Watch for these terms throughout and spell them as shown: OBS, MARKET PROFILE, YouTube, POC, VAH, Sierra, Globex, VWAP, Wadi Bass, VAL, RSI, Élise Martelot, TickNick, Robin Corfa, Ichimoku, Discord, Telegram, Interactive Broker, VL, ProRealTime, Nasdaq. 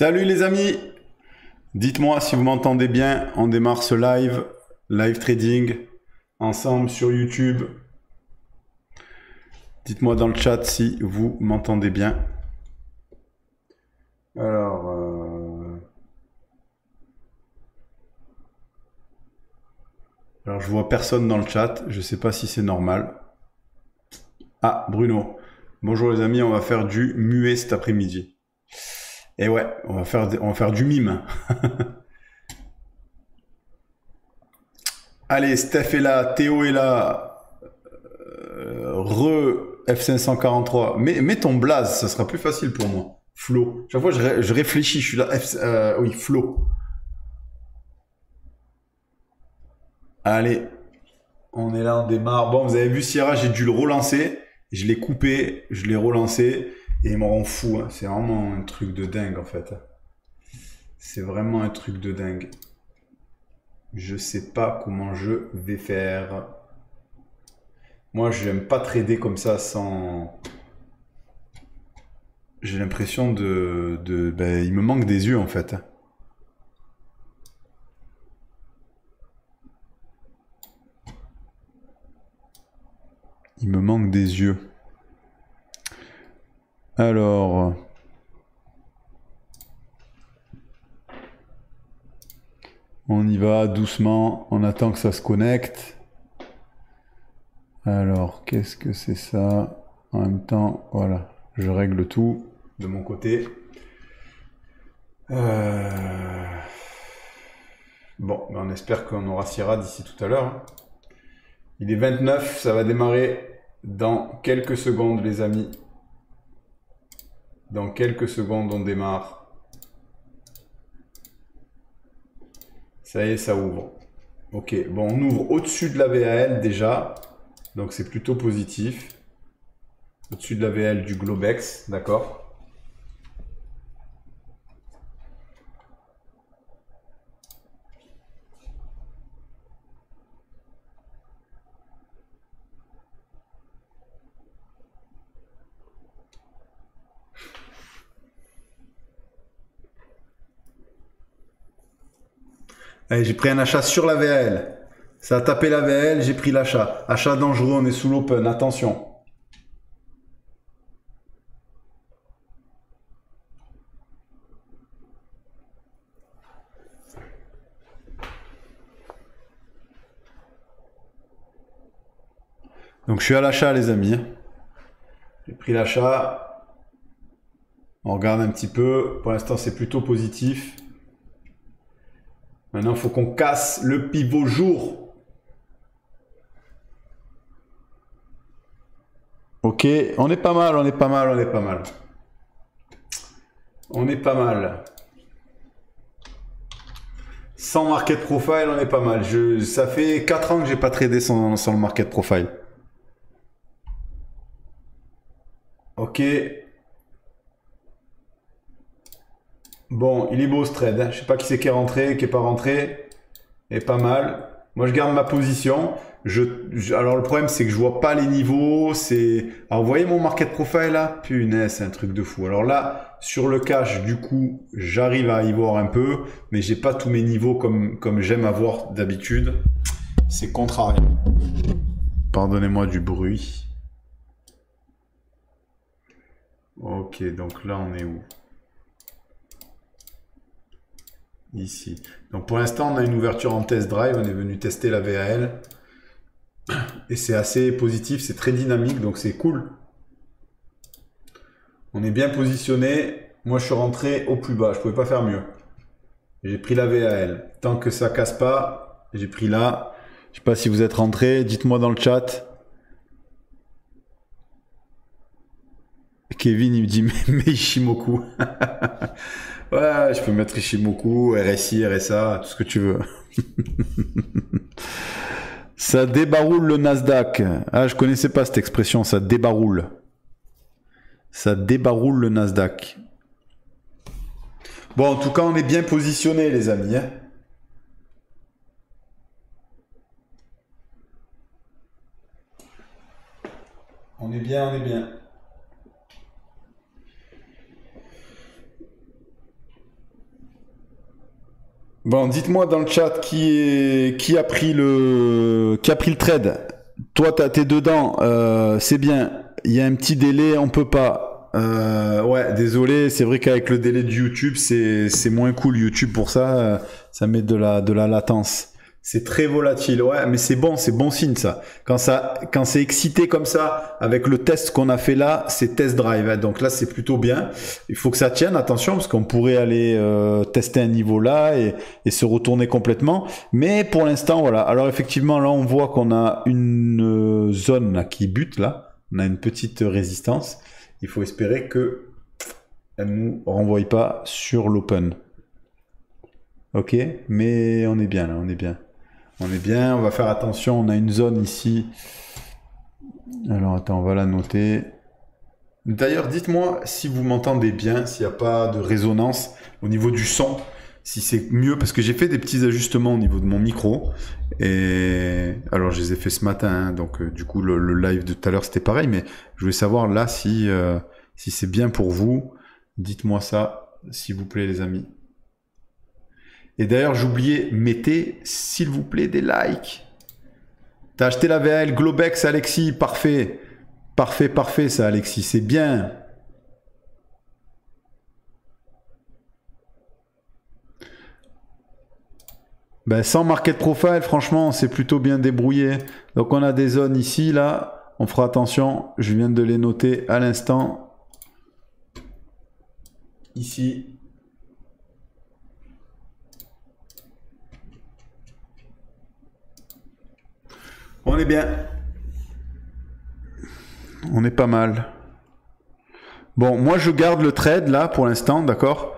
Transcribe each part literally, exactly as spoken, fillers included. Salut les amis, dites-moi si vous m'entendez bien, on démarre ce live, live trading, ensemble sur YouTube. Dites-moi dans le chat si vous m'entendez bien. Alors... Euh... Alors je vois personne dans le chat, je ne sais pas si c'est normal. Ah, Bruno. Bonjour les amis, on va faire du muet cet après-midi. Et ouais, on va faire, on va faire du mime. Allez, Steph est là, Théo est là, euh, re F cinq cent quarante-trois. Mets, mets ton blaze, ça sera plus facile pour moi. Flo. Chaque fois, je, ré, je réfléchis, je suis là. F, euh, oui, Flo. Allez, on est là, on démarre. Bon, vous avez vu Sierra, j'ai dû le relancer. Je l'ai coupé, je l'ai relancé. Et il me rend fou, hein. C'est vraiment un truc de dingue en fait. C'est vraiment un truc de dingue. Je sais pas comment je vais faire. Moi, je n'aime pas trader comme ça sans... J'ai l'impression de... de... Ben, il me manque des yeux en fait. Il me manque des yeux. Alors, on y va doucement, on attend que ça se connecte. Alors, qu'est-ce que c'est ça? En même temps, voilà, je règle tout de mon côté. Euh... Bon, ben on espère qu'on aura Sierra d'ici tout à l'heure. Il est vingt-neuf, ça va démarrer dans quelques secondes, les amis. Dans quelques secondes, on démarre. Ça y est, ça ouvre. Ok, bon, on ouvre au-dessus de la V A L déjà. Donc, c'est plutôt positif. Au-dessus de la V A L du Globex, d'accord. J'ai pris un achat sur la V L. Ça a tapé la V L, j'ai pris l'achat. Achat dangereux, on est sous l'open, attention. Donc je suis à l'achat les amis. J'ai pris l'achat. On regarde un petit peu. Pour l'instant c'est plutôt positif. Maintenant, il faut qu'on casse le pivot jour. Ok, on est pas mal, on est pas mal, on est pas mal. On est pas mal. Sans market profile, on est pas mal. Je, ça fait quatre ans que j'ai pas tradé sans, sans le market profile. Ok. Bon, il est beau ce trade, hein. Je sais pas qui c'est qui est rentré, qui est pas rentré, et pas mal. Moi, je garde ma position. Je, je alors le problème, c'est que je vois pas les niveaux. C'est, alors vous voyez mon market profile là, punaise, c'est un truc de fou. Alors là, sur le cash, du coup, j'arrive à y voir un peu, mais j'ai pas tous mes niveaux comme comme j'aime avoir d'habitude. C'est contrariant. Pardonnez-moi du bruit. Ok, donc là, on est où? Ici. Donc pour l'instant, on a une ouverture en test drive. On est venu tester la V A L. Et c'est assez positif, c'est très dynamique, donc c'est cool. On est bien positionné. Moi, je suis rentré au plus bas. Je ne pouvais pas faire mieux. J'ai pris la V A L. Tant que ça casse pas, j'ai pris là. Je ne sais pas si vous êtes rentré. Dites-moi dans le chat. Kevin, il me dit, mais Ichimoku. Ouais, je peux mettre Ichimoku, R S I, R S A, tout ce que tu veux. Ça débaroule le Nasdaq. Ah, je connaissais pas cette expression, ça débaroule. Ça débaroule le Nasdaq. Bon, en tout cas, on est bien positionné, les amis. Hein. On est bien, on est bien. Bon, dites-moi dans le chat qui est qui a pris le qui a pris le trade. Toi, t'es dedans, euh, c'est bien. Il y a un petit délai, on peut pas. Euh, ouais, désolé, c'est vrai qu'avec le délai de YouTube, c'est c'est moins cool YouTube pour ça. Ça met de la de la latence. C'est très volatile, ouais, mais c'est bon, c'est bon signe ça. Quand ça, quand c'est excité comme ça, avec le test qu'on a fait là, c'est test drive. Hein, donc là, c'est plutôt bien. Il faut que ça tienne, attention, parce qu'on pourrait aller euh, tester un niveau là et, et se retourner complètement. Mais pour l'instant, voilà. Alors effectivement, là, on voit qu'on a une zone là, qui bute là. On a une petite résistance. Il faut espérer que elle nous renvoie pas sur l'open. Ok, mais on est bien là, on est bien. On est bien, on va faire attention, on a une zone ici. Alors attends, on va la noter. D'ailleurs, dites-moi si vous m'entendez bien, s'il n'y a pas de résonance au niveau du son, si c'est mieux, parce que j'ai fait des petits ajustements au niveau de mon micro. Et alors, je les ai fait ce matin, hein, donc euh, du coup, le, le live de tout à l'heure, c'était pareil, mais je voulais savoir là si, euh, si c'est bien pour vous. Dites-moi ça, s'il vous plaît, les amis. Et d'ailleurs, j'oubliais, mettez, s'il vous plaît, des likes. T'as acheté la V L, Globex, Alexis, parfait. Parfait, parfait, ça, Alexis, c'est bien. Ben, sans Market Profile, franchement, on s'est plutôt bien débrouillé. Donc, on a des zones ici, là. On fera attention. Je viens de les noter à l'instant. Ici. On est bien. On est pas mal. Bon, moi je garde le trade là pour l'instant, d'accord?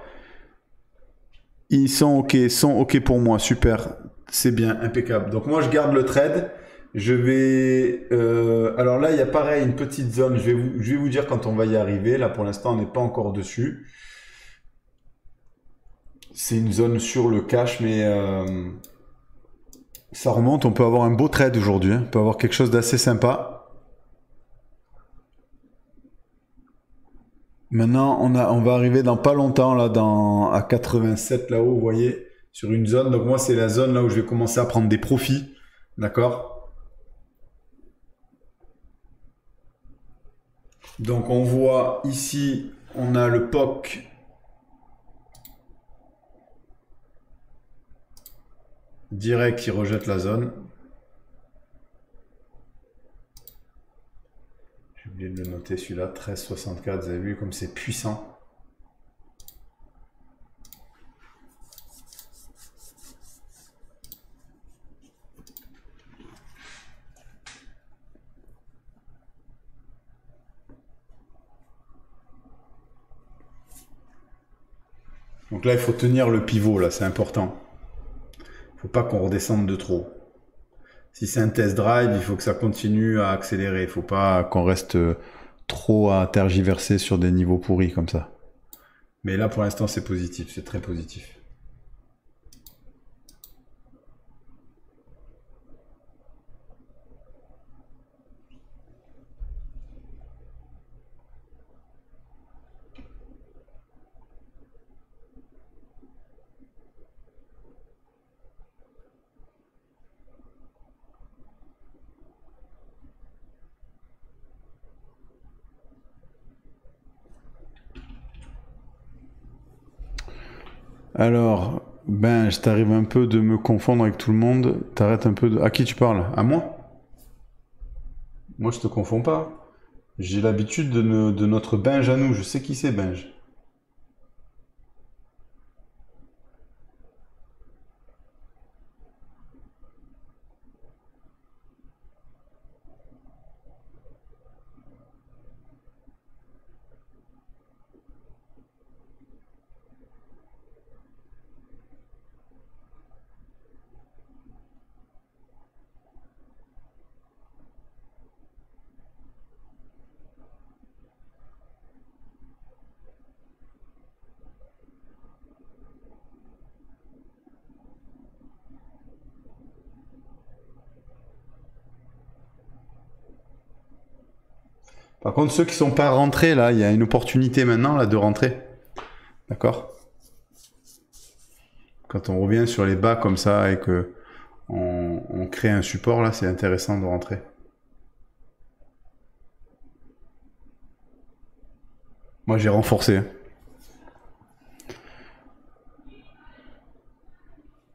Ils sont ok, ils sont ok pour moi, super. C'est bien, impeccable. Donc moi je garde le trade. Je vais... Euh, alors là, il y a pareil, une petite zone. Je vais vous, je vais vous dire quand on va y arriver. Là pour l'instant, on n'est pas encore dessus. C'est une zone sur le cash, mais... Euh, ça remonte, on peut avoir un beau trade aujourd'hui, hein. On peut avoir quelque chose d'assez sympa. Maintenant, on, a, on va arriver dans pas longtemps, là, dans, à quatre-vingt-sept là-haut, vous voyez, sur une zone. Donc moi, c'est la zone là où je vais commencer à prendre des profits, d'accord? Donc on voit ici, on a le P O C. Direct, il rejette la zone. J'ai oublié de le noter celui-là, treize soixante-quatre, vous avez vu comme c'est puissant. Donc là, il faut tenir le pivot, là, c'est important. Faut pas qu'on redescende de trop. Si c'est un test drive, il faut que ça continue à accélérer. Il faut pas qu'on reste trop à tergiverser sur des niveaux pourris comme ça. Mais là, pour l'instant, c'est positif. C'est très positif. Alors, ben, je t'arrive un peu de me confondre avec tout le monde. T'arrêtes un peu de... À qui tu parles? À moi? Moi, je te confonds pas. J'ai l'habitude de, ne... de notre Binge à nous. Je sais qui c'est, Binge. Par contre, ceux qui sont pas rentrés, là, il y a une opportunité maintenant là de rentrer. D'accord? quand on revient sur les bas comme ça et que on, on crée un support là, c'est intéressant de rentrer. Moi j'ai renforcé.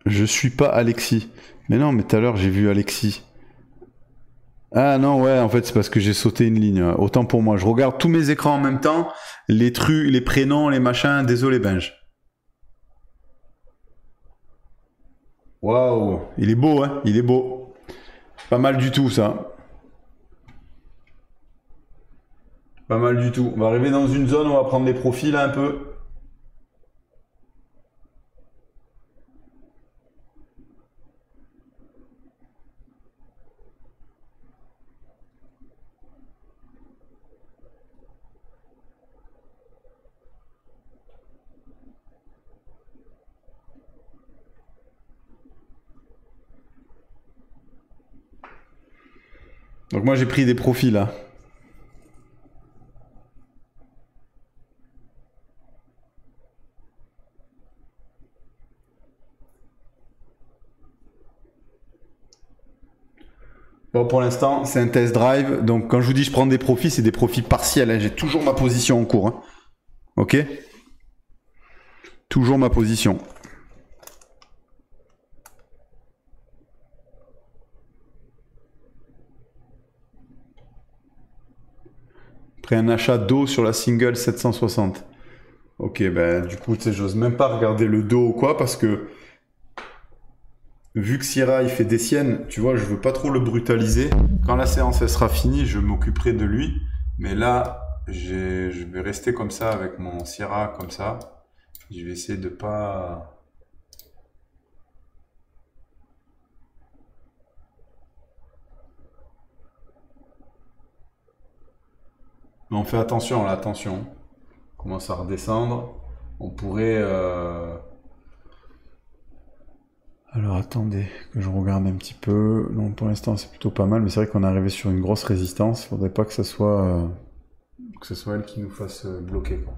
Je suis pas Alexis. Mais non, mais tout à l'heure j'ai vu Alexis. Ah non, ouais, en fait c'est parce que j'ai sauté une ligne. Autant pour moi, je regarde tous mes écrans en même temps, les trucs, les prénoms, les machins, désolé Benj. Waouh, il est beau, hein, il est beau. Pas mal du tout ça. Pas mal du tout. On va arriver dans une zone où on va prendre des profils là, un peu. Donc moi j'ai pris des profils là. Bon, pour l'instant c'est un test drive, donc quand je vous dis je prends des profits, c'est des profits partiels, hein. J'ai toujours ma position en cours, hein. Ok, toujours ma position. Après un achat d'eau sur la single sept cent soixante. Ok, ben du coup, tu sais, j'ose même pas regarder le dos ou quoi, parce que vu que Sierra il fait des siennes, tu vois, je veux pas trop le brutaliser. Quand la séance elle sera finie, je m'occuperai de lui. Mais là, je vais rester comme ça avec mon Sierra, comme ça. Je vais essayer de pas... On fait attention là, attention. On commence à redescendre. On pourrait... Euh... Alors attendez, que je regarde un petit peu. Non, pour l'instant c'est plutôt pas mal, mais c'est vrai qu'on est arrivé sur une grosse résistance. Il faudrait pas que ça soit... Euh... Que ce soit elle qui nous fasse euh, bloquer, quoi.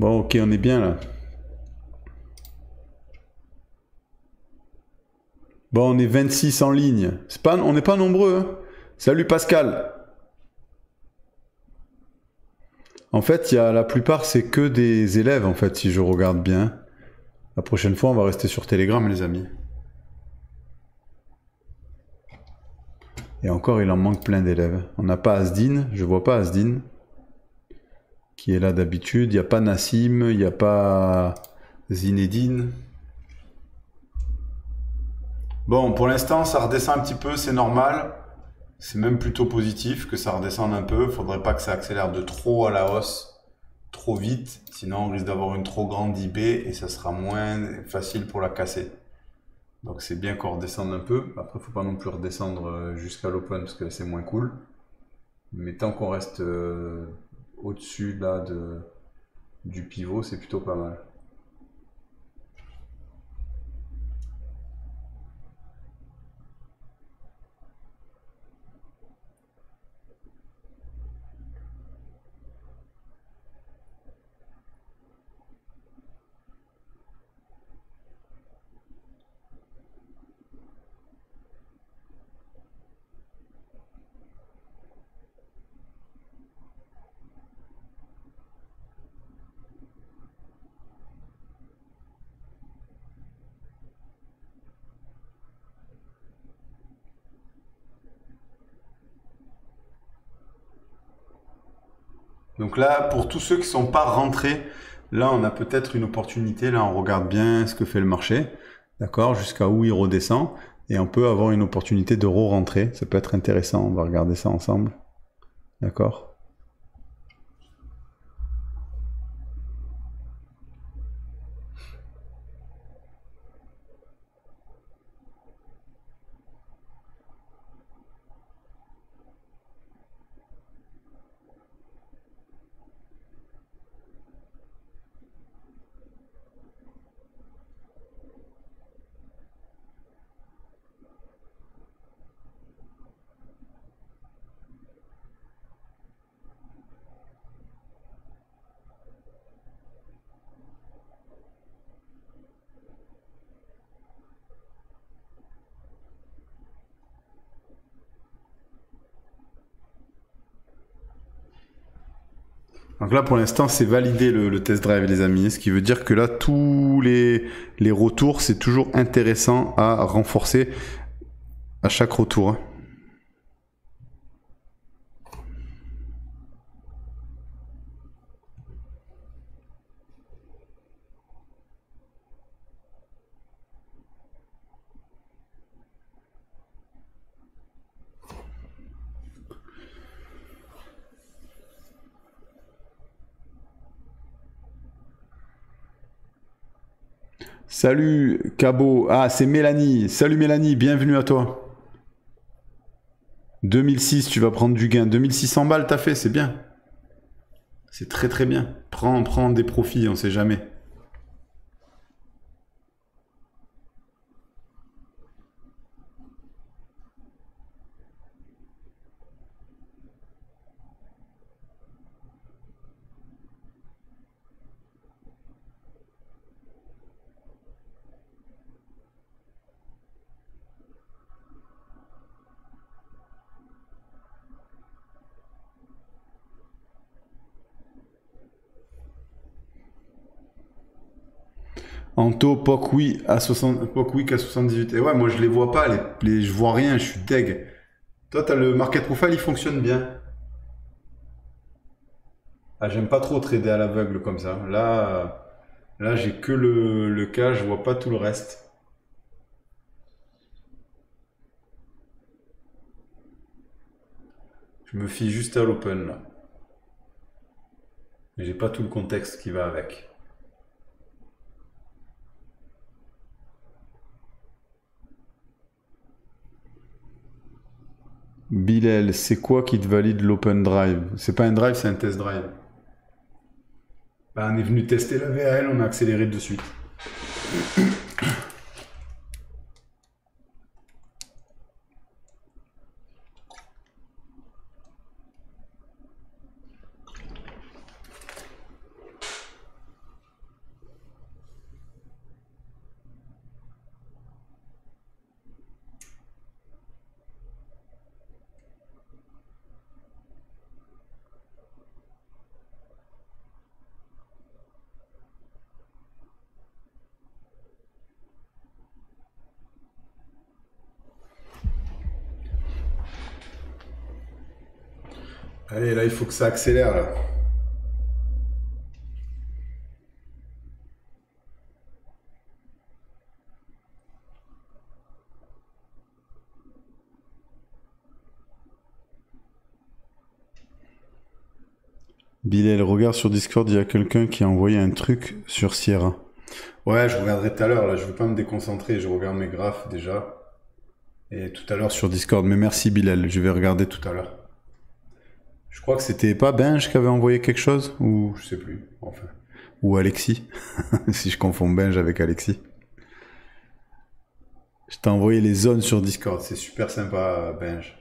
Bon, ok, on est bien là. Bon, on est vingt-six en ligne. C'est pas, on n'est pas nombreux, hein. Salut Pascal. En fait, il y a, la plupart, c'est que des élèves, en fait, si je regarde bien. La prochaine fois, on va rester sur Telegram, les amis. Et encore, il en manque plein d'élèves. On n'a pas Asdine, je vois pas Asdine qui est là d'habitude, il n'y a pas Nassim, il n'y a pas Zinedine. Bon, pour l'instant, ça redescend un petit peu, c'est normal. C'est même plutôt positif que ça redescende un peu. Il ne faudrait pas que ça accélère de trop à la hausse, trop vite. Sinon, on risque d'avoir une trop grande I B et ça sera moins facile pour la casser. Donc, c'est bien qu'on redescende un peu. Après, il ne faut pas non plus redescendre jusqu'à l'open parce que c'est moins cool. Mais tant qu'on reste... Euh... au-dessus là de, du pivot, c'est plutôt pas mal. Donc là, pour tous ceux qui ne sont pas rentrés, là, on a peut-être une opportunité. Là, on regarde bien ce que fait le marché. D'accord? Jusqu'à où il redescend. et on peut avoir une opportunité de re-rentrer. Ça peut être intéressant, on va regarder ça ensemble. D'accord? Donc là, pour l'instant, c'est validé le, le test drive, les amis. Ce qui veut dire que là, tous les, les retours, c'est toujours intéressant à renforcer à chaque retour. Salut Cabo, ah c'est Mélanie, salut Mélanie, bienvenue à toi. deux mille six, tu vas prendre du gain, deux mille six cents balles t'as fait, c'est bien. C'est très très bien, prends, prends des profits, on sait jamais. Anto, P O C oui à soixante-dix-huit. Et ouais, moi je les vois pas, les, les, je vois rien, je suis deg. Toi, t'as le Market Profile, il fonctionne bien. Ah, j'aime pas trop trader à l'aveugle comme ça. Là, là j'ai que le, le cas, je vois pas tout le reste. Je me fie juste à l'open là. Mais j'ai pas tout le contexte qui va avec. Bilal, c'est quoi qui te valide l'open drive? C'est pas un drive, c'est un test drive. Ben, on est venu tester la V L, on a accéléré de suite. Allez, là, il faut que ça accélère, là. Bilal, regarde sur Discord, il y a quelqu'un qui a envoyé un truc sur Sierra. Ouais, je regarderai tout à l'heure, là. Je ne veux pas me déconcentrer. Je regarde mes graphes, déjà. Et tout à l'heure sur Discord. Mais merci, Bilal. Je vais regarder tout à l'heure. Je crois que c'était pas Benj qui avait envoyé quelque chose, ou je sais plus, enfin, ou Alexis, si je confonds Benj avec Alexis. Je t'ai envoyé les zones sur Discord, c'est super sympa Benj.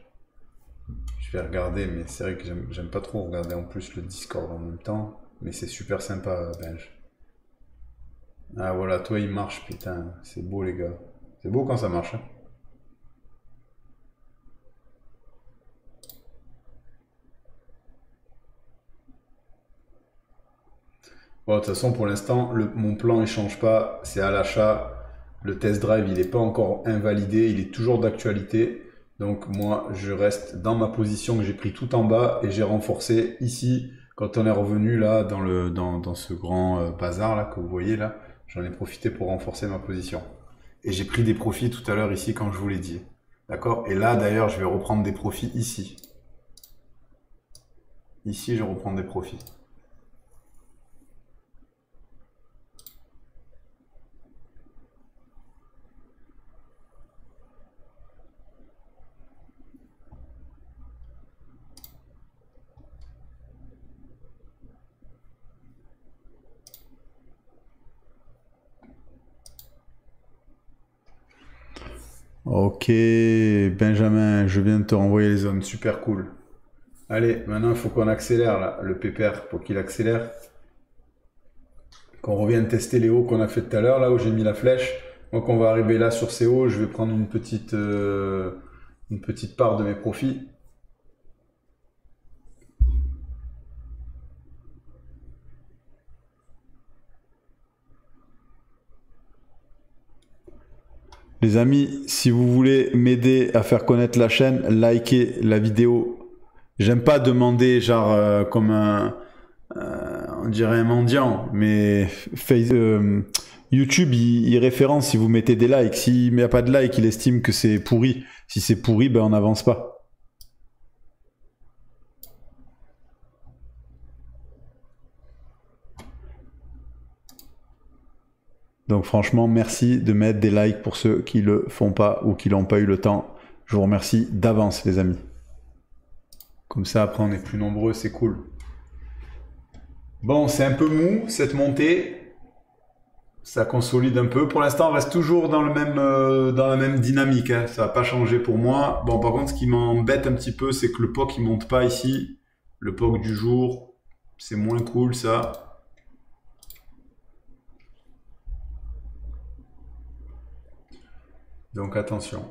Je vais regarder, mais c'est vrai que j'aime pas trop regarder en plus le Discord en même temps, mais c'est super sympa Benj. Ah voilà, toi il marche, putain, c'est beau les gars, c'est beau quand ça marche, hein. Bon, de toute façon, pour l'instant, mon plan ne change pas, c'est à l'achat. Le test drive, il n'est pas encore invalidé, il est toujours d'actualité. Donc moi, je reste dans ma position que j'ai pris tout en bas et j'ai renforcé ici. Quand on est revenu là, dans, le, dans, dans ce grand euh, bazar là que vous voyez là, j'en ai profité pour renforcer ma position. et j'ai pris des profits tout à l'heure ici quand je vous l'ai dit. D'accord? Et là, d'ailleurs, je vais reprendre des profits ici. Ici, je reprends des profits. Ok, Benjamin, je viens de te renvoyer les zones, super cool. Allez, maintenant il faut qu'on accélère là, le P P R pour qu'il accélère. Qu'on revienne tester les hauts qu'on a fait tout à l'heure, là où j'ai mis la flèche. Donc on va arriver là sur ces hauts, je vais prendre une petite, euh, une petite part de mes profits. Les amis, si vous voulez m'aider à faire connaître la chaîne, likez la vidéo. J'aime pas demander genre euh, comme un, euh, on dirait un mendiant, mais face, euh, YouTube, il, il référence si vous mettez des likes. S'il n'y a pas de like, il estime que c'est pourri. Si c'est pourri, ben on n'avance pas. Donc franchement, merci de mettre des likes pour ceux qui le font pas ou qui n'ont pas eu le temps. Je vous remercie d'avance, les amis. Comme ça, après, on est plus nombreux, c'est cool. Bon, c'est un peu mou, cette montée. Ça consolide un peu. Pour l'instant, on reste toujours dans, le même, euh, dans la même dynamique, hein. Ça n'a pas changé pour moi. Bon, par contre, ce qui m'embête un petit peu, c'est que le P O C, il ne monte pas ici. Le P O C du jour, c'est moins cool, ça. Donc attention.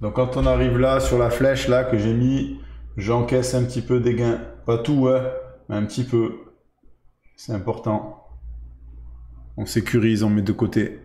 Donc quand on arrive là, sur la flèche là que j'ai mis, j'encaisse un petit peu des gains. Pas tout, hein, mais un petit peu. C'est important. On sécurise, on met de côté.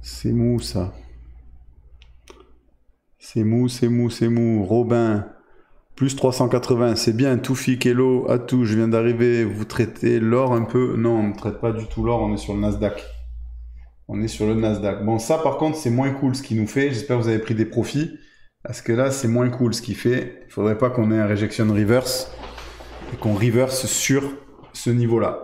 C'est mou ça. C'est mou, c'est mou, c'est mou. Robin, plus trois cent quatre-vingts, c'est bien. Toufi, Kelo, Atou, je viens d'arriver. Vous traitez l'or un peu? Non, on ne traite pas du tout l'or, on est sur le Nasdaq. On est sur le Nasdaq. Bon, ça par contre, c'est moins cool ce qu'il nous fait. J'espère que vous avez pris des profits. Parce que là, c'est moins cool ce qu'il fait. Il ne faudrait pas qu'on ait un rejection reverse et qu'on reverse sur ce niveau-là.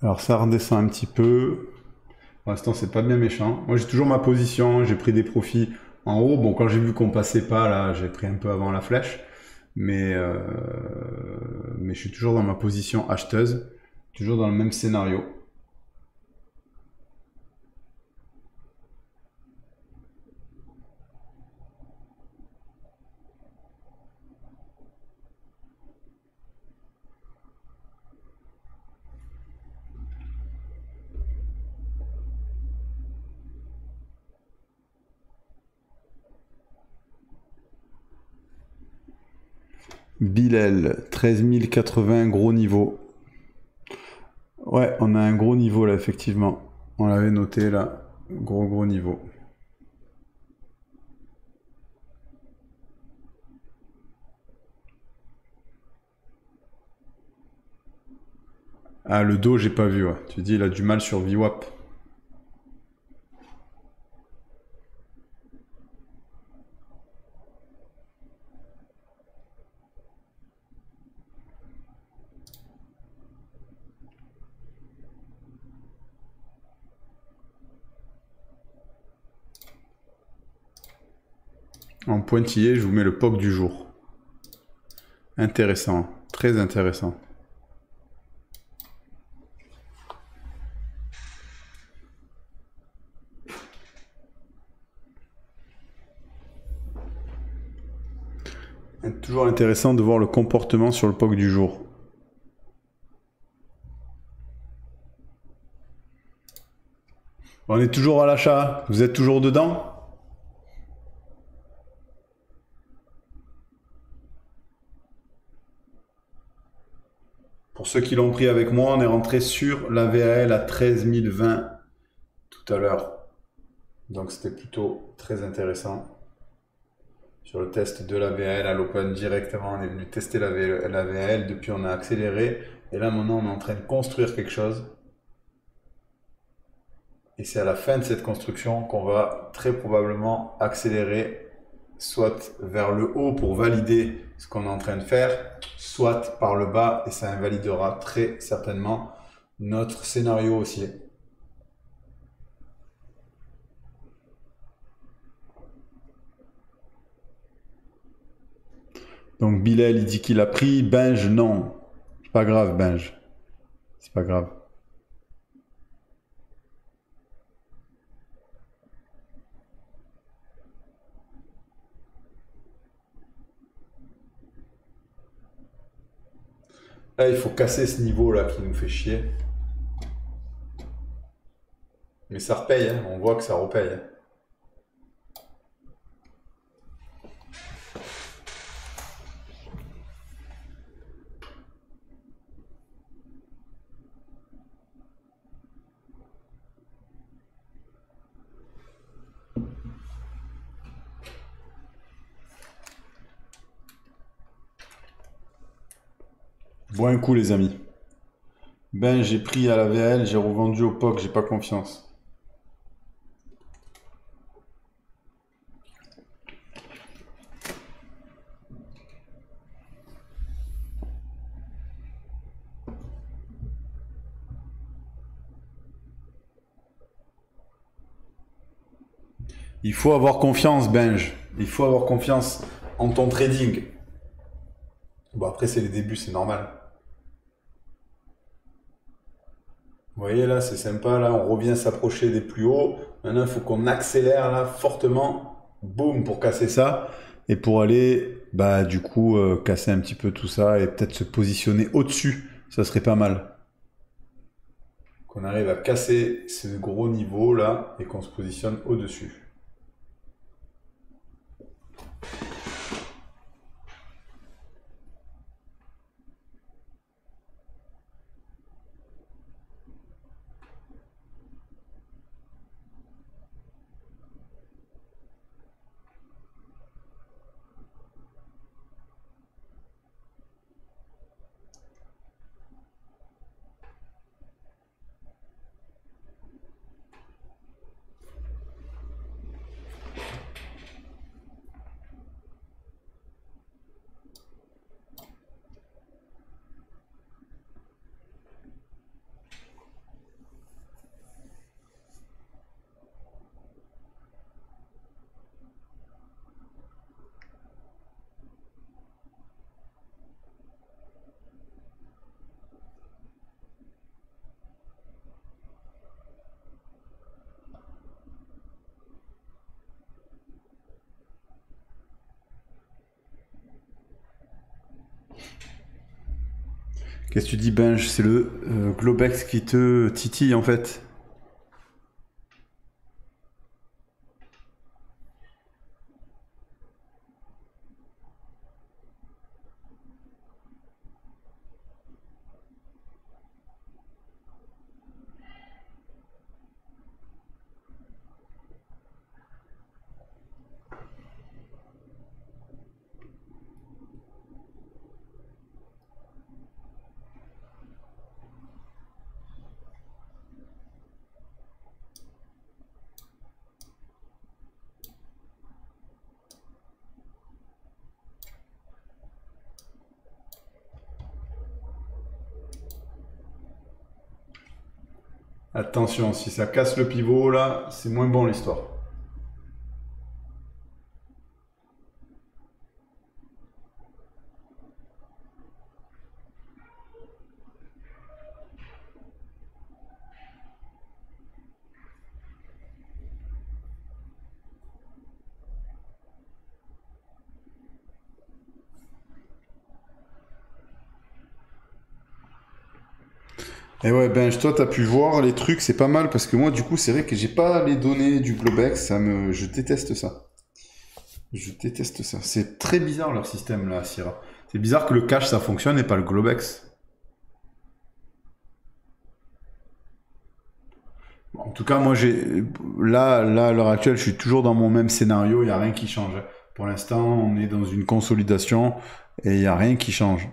Alors ça redescend un petit peu. Pour l'instant, c'est pas bien méchant. Moi, j'ai toujours ma position. J'ai pris des profits en haut. Bon, quand j'ai vu qu'on passait pas, là, j'ai pris un peu avant la flèche. Mais, euh, mais je suis toujours dans ma position acheteuse, toujours dans le même scénario. Bilal, treize mille quatre-vingts, gros niveau. Ouais, on a un gros niveau là, effectivement. On l'avait noté là. Gros, gros niveau. Ah, le dos, j'ai pas vu. Ouais. Tu dis, il a du mal sur V WAP. En pointillé, je vous mets le P O C du jour. Intéressant, très intéressant. Toujours intéressant de voir le comportement sur le P O C du jour. On est toujours à l'achat, vous êtes toujours dedans ? Pour ceux qui l'ont pris avec moi, on est rentré sur la V A L à treize mille vingt tout à l'heure. Donc c'était plutôt très intéressant. Sur le test de la V A L à l'open directement, on est venu tester la V A L, depuis on a accéléré. Et là maintenant on est en train de construire quelque chose. Et c'est à la fin de cette construction qu'on va très probablement accélérer, soit vers le haut pour valider ce qu'on est en train de faire, soit par le bas, et ça invalidera très certainement notre scénario haussier. Donc Bilal, il dit qu'il a pris. Binge, non. C'est pas grave, Binge. C'est pas grave. Là, il faut casser ce niveau-là qui nous fait chier. Mais ça repaye, hein. On voit que ça repaye. Hein. Bon un coup les amis. Ben j'ai pris à la V L, j'ai revendu au P O C, j'ai pas confiance. Il faut avoir confiance Benj, il faut avoir confiance en ton trading. Bon après c'est les débuts, c'est normal. Vous voyez là, c'est sympa, là on revient s'approcher des plus hauts. Maintenant, il faut qu'on accélère là fortement, boum, pour casser ça et pour aller, bah du coup, euh, casser un petit peu tout ça et peut-être se positionner au-dessus. Ça serait pas mal. Qu'on arrive à casser ce gros niveau là et qu'on se positionne au-dessus. Qu'est-ce que tu dis, Benj? C'est le euh, Globex qui te titille en fait. Attention, si ça casse le pivot, là, c'est moins bon l'histoire. Et ouais, ben toi t'as pu voir les trucs, c'est pas mal parce que moi du coup c'est vrai que j'ai pas les données du Globex, ça me, je déteste ça. Je déteste ça. C'est très bizarre leur système là, Sierra. C'est bizarre que le cash ça fonctionne et pas le Globex. Bon, en tout cas moi j'ai, là, là à l'heure actuelle je suis toujours dans mon même scénario, il n'y a rien qui change. Pour l'instant on est dans une consolidation et il n'y a rien qui change.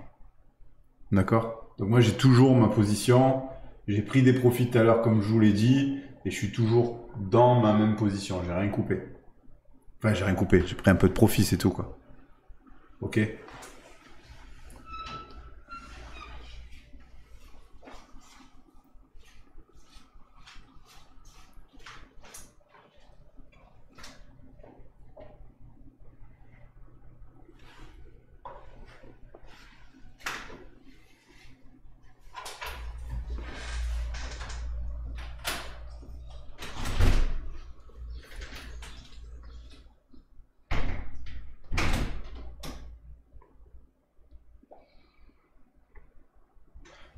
D'accord ? Donc moi j'ai toujours ma position, j'ai pris des profits tout à l'heure comme je vous l'ai dit, et je suis toujours dans ma même position, j'ai rien coupé. Enfin j'ai rien coupé, j'ai pris un peu de profit, c'est tout quoi. Ok ?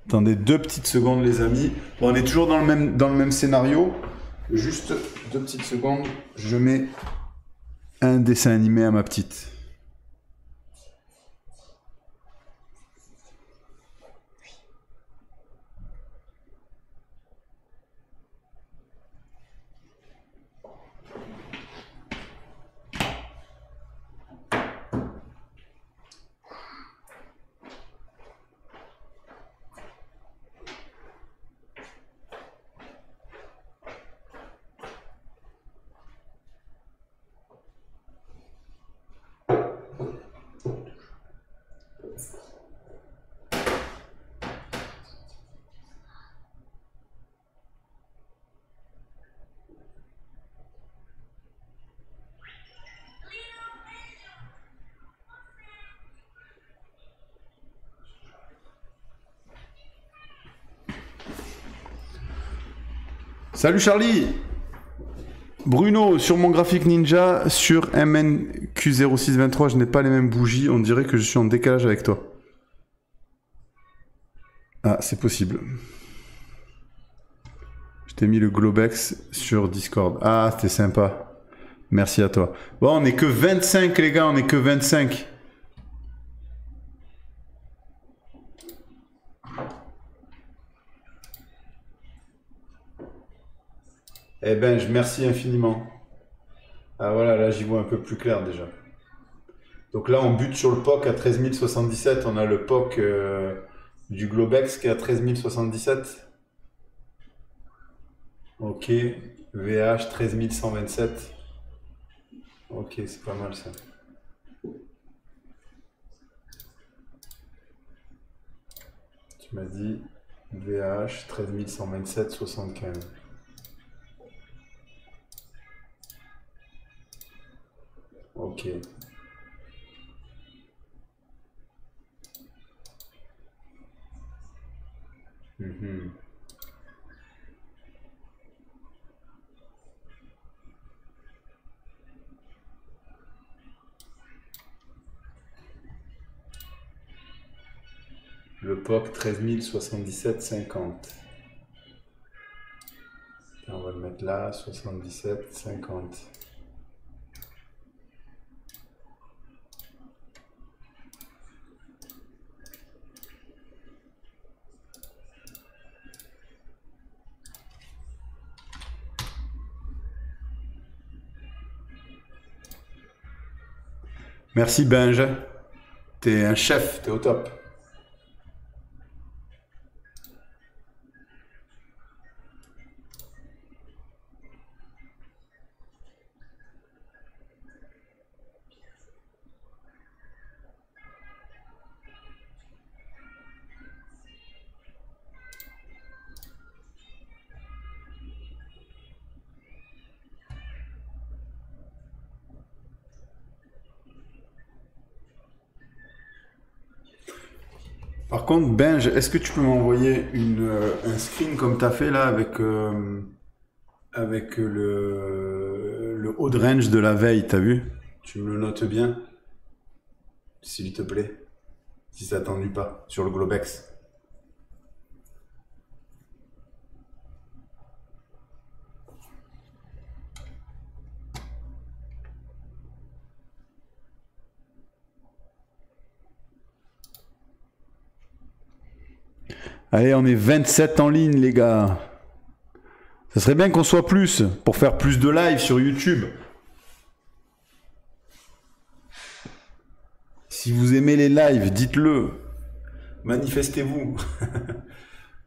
Attendez deux petites secondes les amis. Bon, on est toujours dans le même, dans le même scénario. Juste deux petites secondes. Je mets un dessin animé à ma petite. Salut Charlie, Bruno, sur mon graphique ninja, sur M N Q zéro six deux trois, je n'ai pas les mêmes bougies, on dirait que je suis en décalage avec toi. Ah, c'est possible. Je t'ai mis le Globex sur Discord. Ah, c'était sympa. Merci à toi. Bon, on n'est que vingt-cinq les gars, on n'est que vingt-cinq. Eh ben, je merci infiniment. Ah voilà, là j'y vois un peu plus clair déjà. Donc là on bute sur le P O C à treize mille soixante-dix-sept. On a le P O C euh, du Globex qui est à treize mille soixante-dix-sept. Ok. V H treize mille cent vingt-sept. Ok, c'est pas mal ça. Tu m'as dit V H treize mille cent vingt-sept soixante-quinze. Ok. Mmh. Mmh. le P O C treize mille soixante-dix-sept cinquante. On va le mettre là, soixante-dix-sept cinquante. Merci Benja, t'es un chef, t'es au top. Par contre, Benj, est-ce que tu peux m'envoyer euh, un screen comme tu as fait là avec, euh, avec le, le haut de range de la veille, t'as vu? Tu me le notes bien, s'il te plaît, si ça t'ennuie pas, sur le Globex. Allez, on est vingt-sept en ligne, les gars. Ça serait bien qu'on soit plus pour faire plus de live sur YouTube. Si vous aimez les lives, dites-le. Manifestez-vous.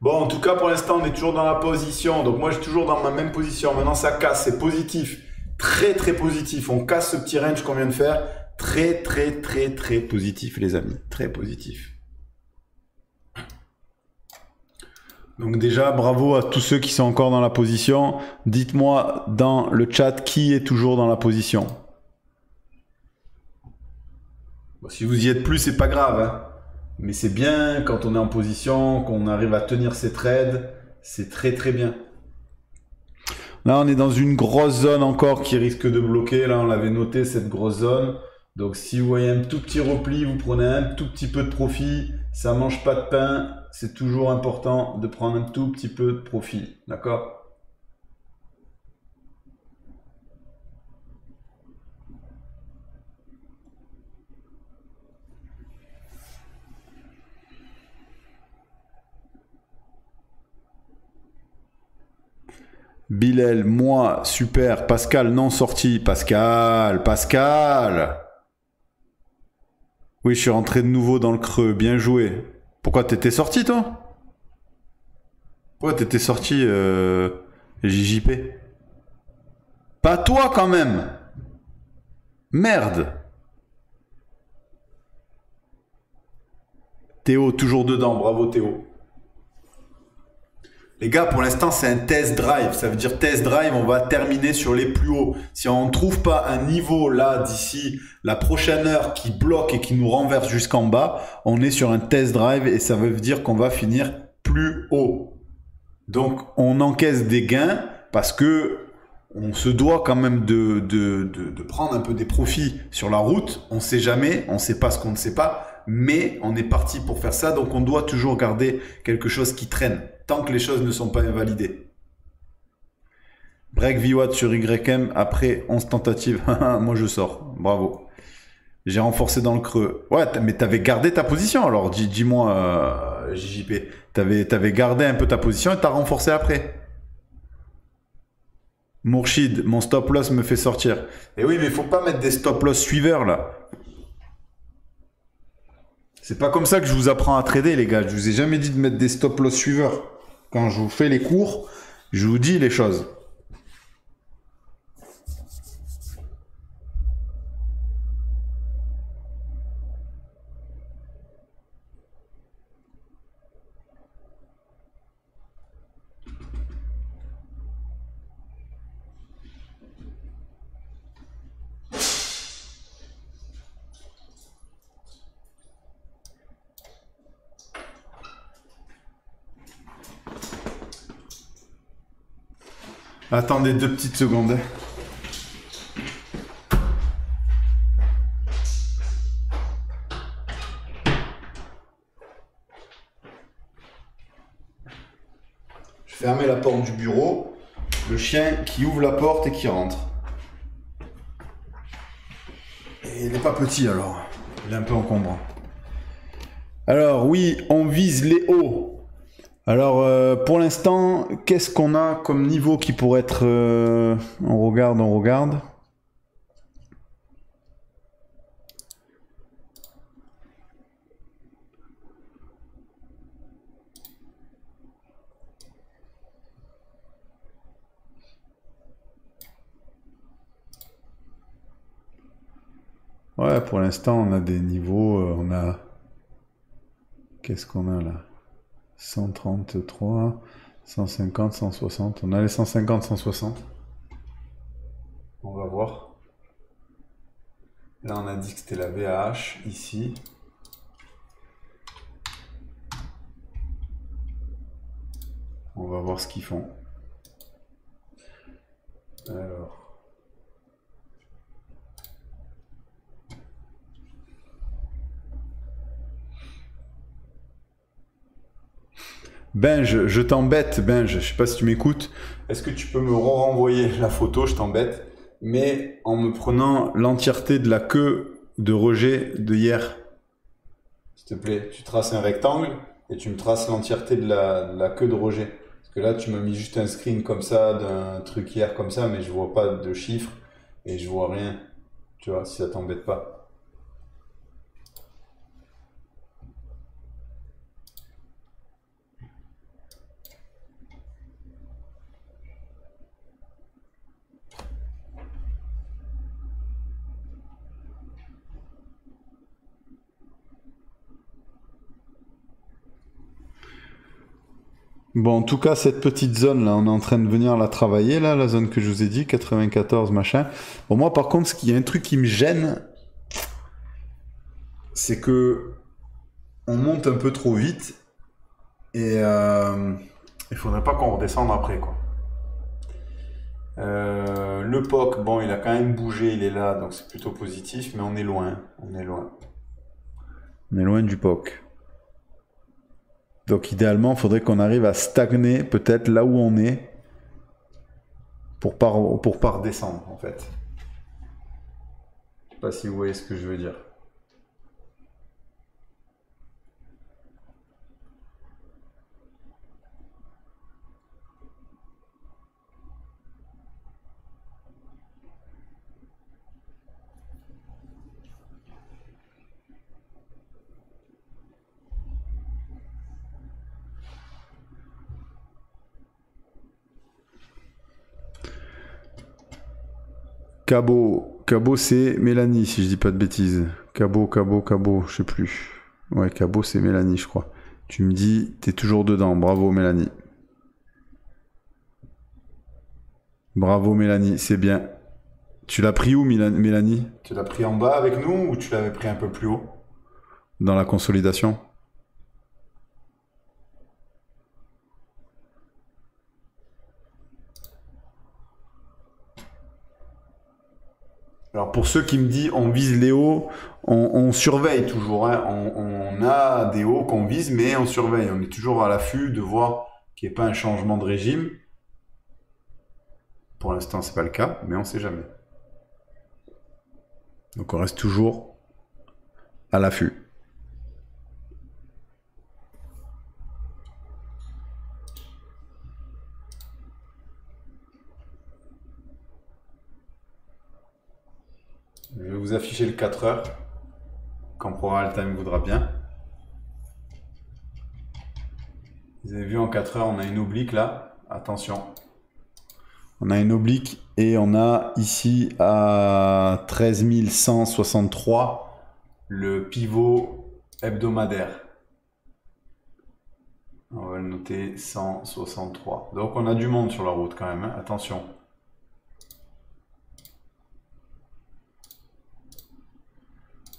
Bon, en tout cas, pour l'instant, on est toujours dans la position. Donc, moi, je suis toujours dans ma même position. Maintenant, ça casse. C'est positif. Très, très positif. On casse ce petit range qu'on vient de faire. Très, très, très, très positif, les amis. Très positif. Donc déjà, bravo à tous ceux qui sont encore dans la position. Dites-moi dans le chat qui est toujours dans la position. Bon, si vous y êtes plus, c'est pas grave. Hein. Mais c'est bien quand on est en position, qu'on arrive à tenir ses trades. C'est très très bien. Là, on est dans une grosse zone encore qui risque de bloquer. Là, on l'avait noté, cette grosse zone. Donc si vous voyez un tout petit repli, vous prenez un tout petit peu de profit. Ça mange pas de pain. C'est toujours important de prendre un tout petit peu de profit, d'accord? Bilal, moi, super. Pascal, non sorti. Pascal, Pascal. Oui, je suis rentré de nouveau dans le creux. Bien joué. Pourquoi t'étais sorti, toi? Pourquoi t'étais sorti, euh, J J P? Pas toi, quand même! Merde! Théo, toujours dedans. Bravo, Théo. Les gars, pour l'instant, c'est un test drive. Ça veut dire test drive, on va terminer sur les plus hauts. Si on ne trouve pas un niveau, là, d'ici... la prochaine heure qui bloque et qui nous renverse jusqu'en bas, on est sur un test drive et ça veut dire qu'on va finir plus haut. Donc, on encaisse des gains parce que on se doit quand même de, de, de, de prendre un peu des profits sur la route. On ne sait jamais, on ne sait pas ce qu'on ne sait pas, mais on est parti pour faire ça. Donc, on doit toujours garder quelque chose qui traîne tant que les choses ne sont pas invalidées. Break V W A P sur Y M après onze tentatives. Moi, je sors. Bravo. J'ai renforcé dans le creux. Ouais, mais t'avais gardé ta position alors, dis-moi, euh, J J P. T'avais, t'avais gardé un peu ta position et t'as renforcé après. Mourchid, mon stop loss me fait sortir. Et oui, mais il faut pas mettre des stop loss suiveurs là. C'est pas comme ça que je vous apprends à trader, les gars. Je vous ai jamais dit de mettre des stop loss suiveurs. Quand je vous fais les cours, je vous dis les choses. Attendez deux petites secondes. fermer la porte du bureau, le chien qui ouvre la porte et qui rentre. Et il n'est pas petit alors, il est un peu encombrant. Alors oui, on vise les hauts. Alors euh, pour l'instant, qu'est-ce qu'on a comme niveau qui pourrait être... Euh, on regarde, on regarde. Ouais, pour l'instant, on a des niveaux, euh, on a... Qu'est-ce qu'on a là? cent trente-trois, cent cinquante, cent soixante. On a les cent cinquante, cent soixante. On va voir. Là, on a dit que c'était la V A H, ici. On va voir ce qu'ils font. Alors... Benj, je t'embête, Benj, je sais pas si tu m'écoutes. Est-ce que tu peux me renvoyer la photo, je t'embête, mais en me prenant l'entièreté de la queue de Roger de hier. S'il te plaît, tu traces un rectangle et tu me traces l'entièreté de la, de la queue de Roger. Parce que là, tu m'as mis juste un screen comme ça, d'un truc hier comme ça, mais je vois pas de chiffres et je vois rien. Tu vois, si ça t'embête pas. Bon, en tout cas, cette petite zone là, on est en train de venir la travailler là, la zone que je vous ai dit, quatre-vingt-quatorze machin. Bon, moi par contre, ce qu'il y a un truc qui me gêne, c'est que on monte un peu trop vite et euh, il faudrait pas qu'on redescende après quoi. Euh, le P O C, bon, il a quand même bougé, il est là, donc c'est plutôt positif, mais on est loin, on est loin, on est loin du P O C. Donc idéalement, il faudrait qu'on arrive à stagner peut-être là où on est pour pas pour pas redescendre en fait. Je sais pas si vous voyez ce que je veux dire. Cabot, Cabot c'est Mélanie si je dis pas de bêtises. Cabot, Cabot, Cabot, je sais plus. Ouais, Cabot c'est Mélanie je crois. Tu me dis, t'es toujours dedans, bravo Mélanie. Bravo Mélanie, c'est bien. Tu l'as pris où Mélanie? Tu l'as pris en bas avec nous ou tu l'avais pris un peu plus haut? Dans la consolidation. Alors pour ceux qui me disent on vise les hauts, on, on surveille toujours, hein. on, on a des hauts qu'on vise mais on surveille, on est toujours à l'affût de voir qu'il n'y ait pas un changement de régime. Pour l'instant c'est pas le cas, mais on ne sait jamais. Donc on reste toujours à l'affût. Je vais vous afficher le quatre heures, quand ProRealTime voudra bien. Vous avez vu en quatre heures, on a une oblique là, attention. On a une oblique et on a ici à treize mille cent soixante-trois le pivot hebdomadaire. On va le noter cent soixante-trois. Donc on a du monde sur la route quand même, hein. Attention.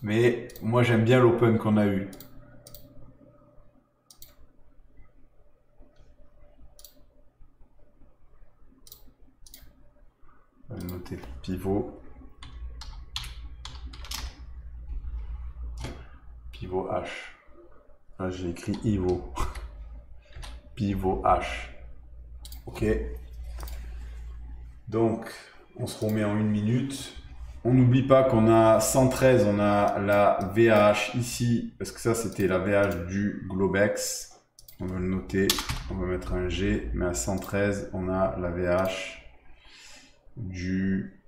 Mais moi j'aime bien l'open qu'on a eu. On va noter pivot. Pivot H. Là j'ai écrit Ivo. Pivot H. Ok. Donc, on se remet en une minute. On n'oublie pas qu'on a cent treize, on a la V A H ici, parce que ça, c'était la V A H du Globex. On va le noter, on va mettre un G, mais à cent treize, on a la V A H du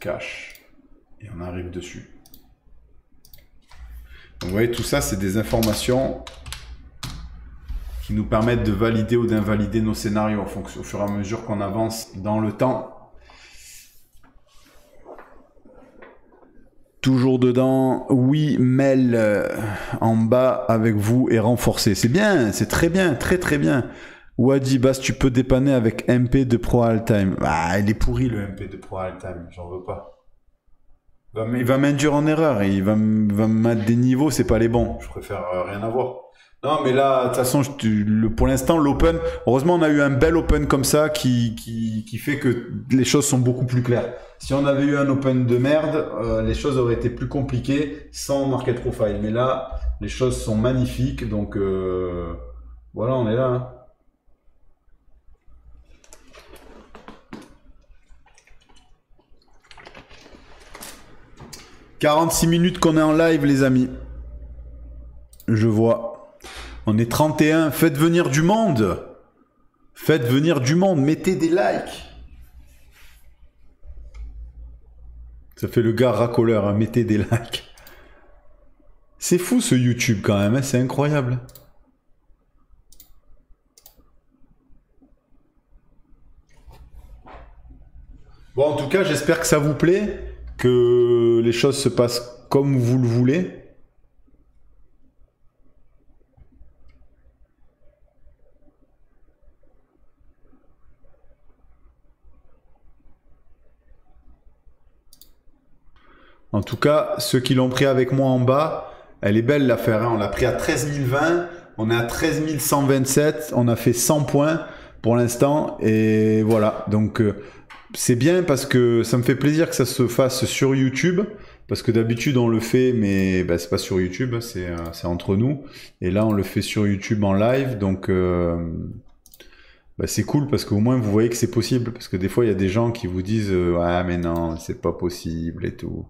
cash. Et on arrive dessus. Donc, vous voyez, tout ça, c'est des informations qui nous permettent de valider ou d'invalider nos scénarios au fur et à mesure qu'on avance dans le temps. Toujours dedans, oui, mail en bas avec vous et renforcé. C'est bien, c'est très bien, très très bien. Wadi Bass, tu peux dépanner avec M P de ProRealTime. Ah, il est pourri le M P de ProRealTime, j'en veux pas. Il va m'induire en erreur, il va me mettre des niveaux, c'est pas les bons. Je préfère rien avoir. Non, mais là, de toute façon, je, le, pour l'instant, l'open, heureusement, on a eu un bel open comme ça qui, qui, qui fait que les choses sont beaucoup plus claires. Si on avait eu un open de merde, euh, les choses auraient été plus compliquées sans Market Profile. Mais là, les choses sont magnifiques. Donc, euh, voilà, on est là. Hein. quarante-six minutes qu'on est en live, les amis. Je vois. On est trente et un, faites venir du monde. Faites venir du monde, mettez des likes. Ça fait le gars racoleur, hein. Mettez des likes. C'est fou ce YouTube quand même, hein. C'est incroyable. Bon, en tout cas, j'espère que ça vous plaît, que les choses se passent comme vous le voulez. En tout cas, ceux qui l'ont pris avec moi en bas, elle est belle l'affaire. Hein. On l'a pris à treize mille vingt, on est à treize mille cent vingt-sept, on a fait cent points pour l'instant. Et voilà, donc euh, c'est bien parce que ça me fait plaisir que ça se fasse sur YouTube. Parce que d'habitude, on le fait, mais bah, c'est pas sur YouTube, c'est euh, c'est entre nous. Et là, on le fait sur YouTube en live. Donc, euh, bah, c'est cool parce qu'au moins, vous voyez que c'est possible. Parce que des fois, il y a des gens qui vous disent euh, « Ah, mais non, c'est pas possible et tout. »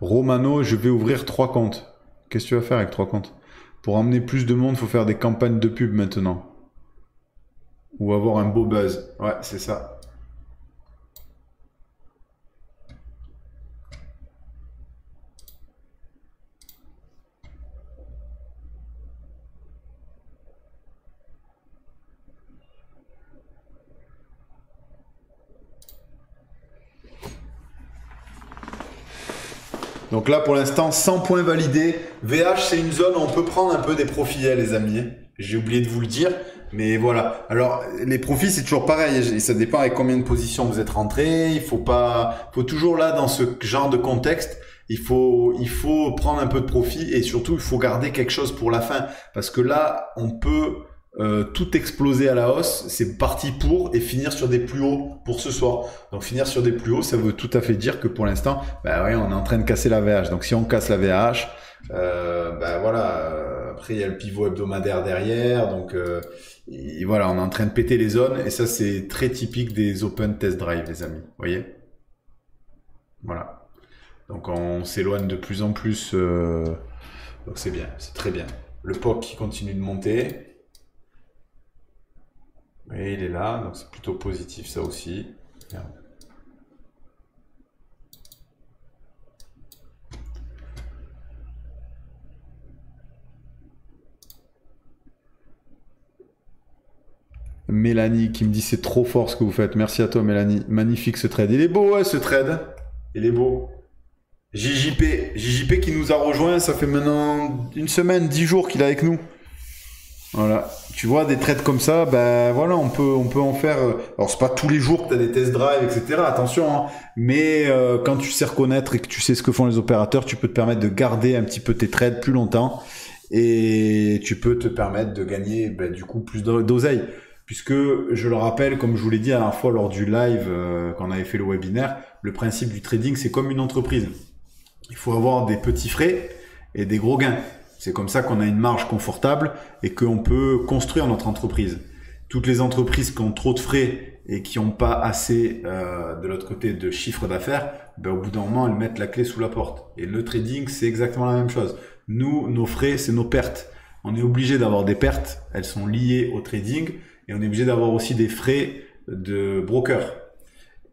Romano, je vais ouvrir trois comptes. Qu'est-ce que tu vas faire avec trois comptes? Pour emmener plus de monde, il faut faire des campagnes de pub maintenant. Ou avoir un beau buzz. Ouais, c'est ça. Donc là, pour l'instant, cent points validés. V H, c'est une zone où on peut prendre un peu des profits, les amis. J'ai oublié de vous le dire, mais voilà. Alors, les profits, c'est toujours pareil. Ça dépend avec combien de positions vous êtes rentré. Il faut pas, faut toujours là, dans ce genre de contexte, il faut, il faut prendre un peu de profit et surtout, il faut garder quelque chose pour la fin. Parce que là, on peut euh, tout exploser à la hausse. C'est parti pour et finir sur des plus hauts pour ce soir. Donc finir sur des plus hauts, ça veut tout à fait dire que pour l'instant, bah ouais, on est en train de casser la V H. Donc si on casse la V H, euh, bah voilà. Après il y a le pivot hebdomadaire derrière, donc euh, et voilà, on est en train de péter les zones et ça c'est très typique des open test drive, les amis. Vous voyez, voilà. Donc on s'éloigne de plus en plus. Euh, donc c'est bien, c'est très bien. Le P O C qui continue de monter. Et il est là, donc c'est plutôt positif ça aussi. Merde. Mélanie qui me dit c'est trop fort ce que vous faites. Merci à toi Mélanie. Magnifique ce trade. Il est beau ouais, ce trade. Il est beau. J J P. J J P qui nous a rejoint. Ça fait maintenant une semaine, dix jours qu'il est avec nous. Voilà, tu vois des trades comme ça, ben voilà, on peut, on peut en faire. Alors c'est pas tous les jours que tu as des test drives, et cetera. Attention, hein. Mais euh, quand tu sais reconnaître et que tu sais ce que font les opérateurs, tu peux te permettre de garder un petit peu tes trades plus longtemps et tu peux te permettre de gagner ben, du coup plus d'oseille. Puisque je le rappelle, comme je vous l'ai dit à la fois lors du live euh, quand on avait fait le webinaire, le principe du trading c'est comme une entreprise. Il faut avoir des petits frais et des gros gains. C'est comme ça qu'on a une marge confortable et qu'on peut construire notre entreprise. Toutes les entreprises qui ont trop de frais et qui n'ont pas assez euh, de l'autre côté de chiffre d'affaires, ben, au bout d'un moment, elles mettent la clé sous la porte. Et le trading, c'est exactement la même chose. Nous, nos frais, c'est nos pertes. On est obligé d'avoir des pertes, elles sont liées au trading, et on est obligé d'avoir aussi des frais de broker.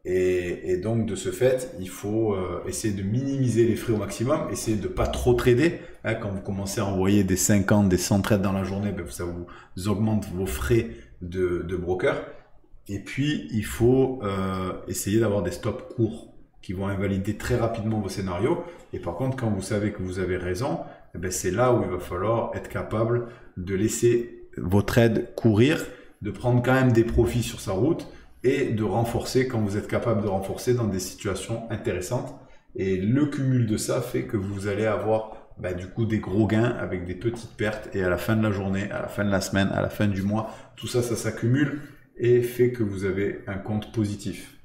Et, et donc, de ce fait, il faut euh, essayer de minimiser les frais au maximum, essayer de pas trop trader. Hein, quand vous commencez à envoyer des cinquante, des cent trades dans la journée, ben, ça vous augmente vos frais de, de broker. Et puis, il faut euh, essayer d'avoir des stops courts qui vont invalider très rapidement vos scénarios. Et par contre, quand vous savez que vous avez raison, eh ben, c'est là où il va falloir être capable de laisser vos trades courir, de prendre quand même des profits sur sa route, et de renforcer quand vous êtes capable de renforcer dans des situations intéressantes. Et le cumul de ça fait que vous allez avoir bah, du coup des gros gains avec des petites pertes, et à la fin de la journée, à la fin de la semaine, à la fin du mois, tout ça, ça s'accumule et fait que vous avez un compte positif.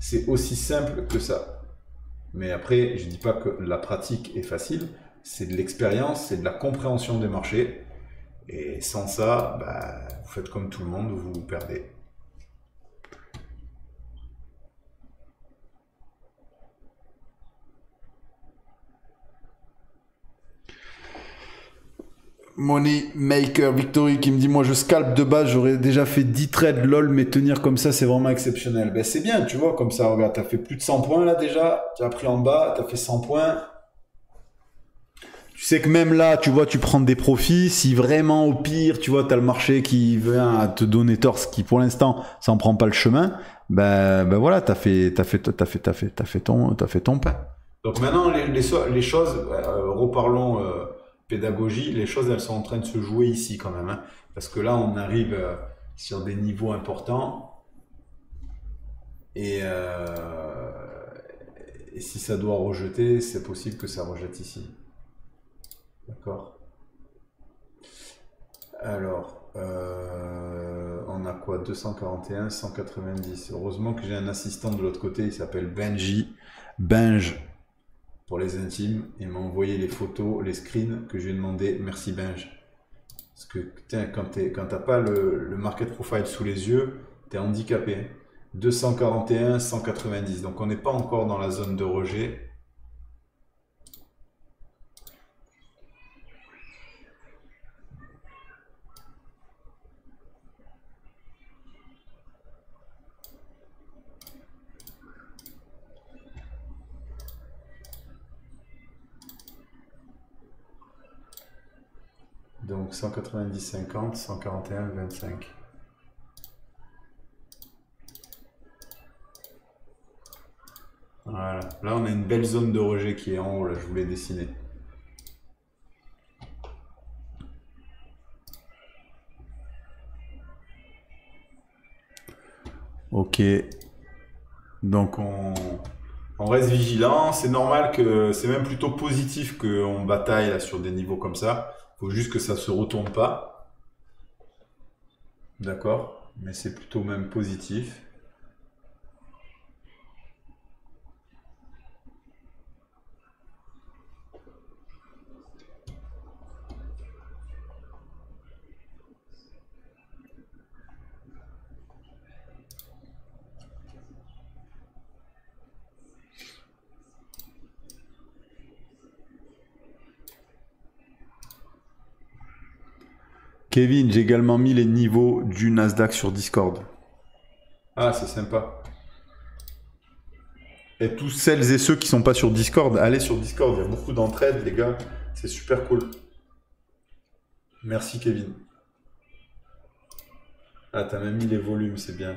C'est aussi simple que ça. Mais après, je ne dis pas que la pratique est facile, c'est de l'expérience, c'est de la compréhension des marchés, et sans ça, bah, vous faites comme tout le monde, vous vous perdez. Money Maker Victory qui me dit moi je scalpe de base, j'aurais déjà fait dix trades lol, mais tenir comme ça c'est vraiment exceptionnel. Ben c'est bien, tu vois, comme ça, regarde, t'as fait plus de cent points là déjà, tu as pris en bas, t'as fait cent points. Tu sais que même là, tu vois, tu prends des profits. Si vraiment au pire, tu vois, t'as le marché qui vient à te donner tort, ce qui pour l'instant, ça en prend pas le chemin, ben, ben voilà, t'as fait, t'as fait, t'as fait, t'as fait, t'as fait ton, t'as fait ton pain. Donc maintenant les, les, les choses, euh, reparlons. Euh... pédagogie, les choses elles sont en train de se jouer ici quand même, hein, parce que là on arrive euh, sur des niveaux importants, et, euh, et si ça doit rejeter, c'est possible que ça rejette ici, d'accord. Alors euh, on a quoi, deux cent quarante et un, cent quatre-vingt-dix, heureusement que j'ai un assistant de l'autre côté, il s'appelle Benji, Benj pour les intimes, il m'a envoyé les photos, les screens que je lui ai demandé. Merci Benj. Parce que putain, quand tu n'as pas le, le market profile sous les yeux, tu es handicapé. deux cent quarante et un, cent quatre-vingt-dix. Donc on n'est pas encore dans la zone de rejet. Donc cent quatre-vingt-dix cinquante, cent quarante et un vingt-cinq. Voilà, là on a une belle zone de rejet qui est en haut, là je vous l'ai dessinée. Ok, donc on, on reste vigilant, c'est normal que c'est même plutôt positif qu'on bataille là, sur des niveaux comme ça. Faut juste que ça se retourne pas, d'accord, mais c'est plutôt même positif. Kevin, j'ai également mis les niveaux du Nasdaq sur Discord. Ah, c'est sympa. Et tous celles et ceux qui sont pas sur Discord, allez sur Discord, il y a beaucoup d'entraide, les gars. C'est super cool. Merci, Kevin. Ah, t'as même mis les volumes, c'est bien.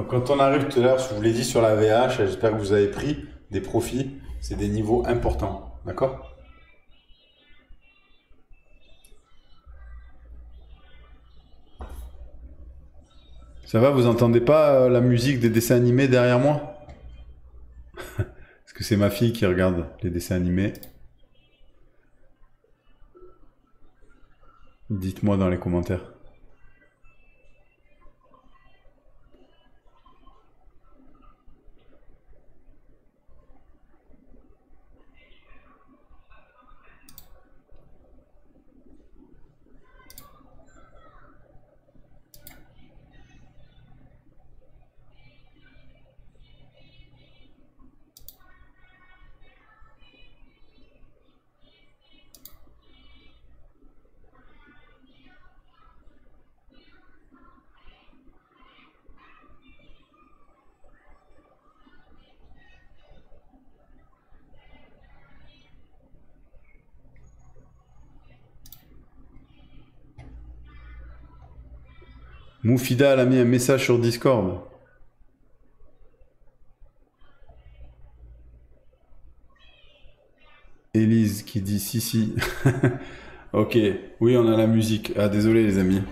Donc quand on arrive tout à l'heure, je vous l'ai dit sur la V H, j'espère que vous avez pris des profits, c'est des niveaux importants, d'accord? Ça va, vous entendez pas la musique des dessins animés derrière moi? Parce que c'est ma fille qui regarde les dessins animés. Dites-moi dans les commentaires. Moufida a mis un message sur Discord. Élise qui dit si si. Ok, oui on a la musique. Ah désolé les amis.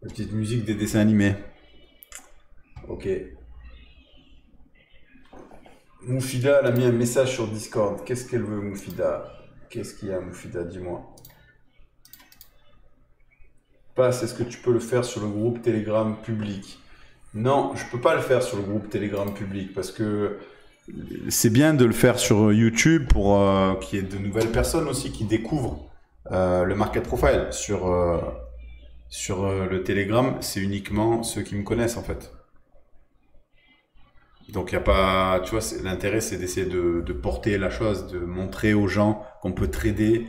La petite musique des dessins animés. Ok. Moufida a mis un message sur Discord. Qu'est-ce qu'elle veut Moufida? Qu'est-ce qu'il y a Moufida? Dis-moi. Est-ce que tu peux le faire sur le groupe Telegram public? Non, je peux pas le faire sur le groupe Telegram public parce que c'est bien de le faire sur YouTube pour euh, qu'il y ait de nouvelles personnes aussi qui découvrent euh, le Market Profile. Sur, euh, sur euh, le Telegram, c'est uniquement ceux qui me connaissent en fait. Donc il n'y a pas, tu vois, l'intérêt c'est d'essayer de, de porter la chose, de montrer aux gens qu'on peut trader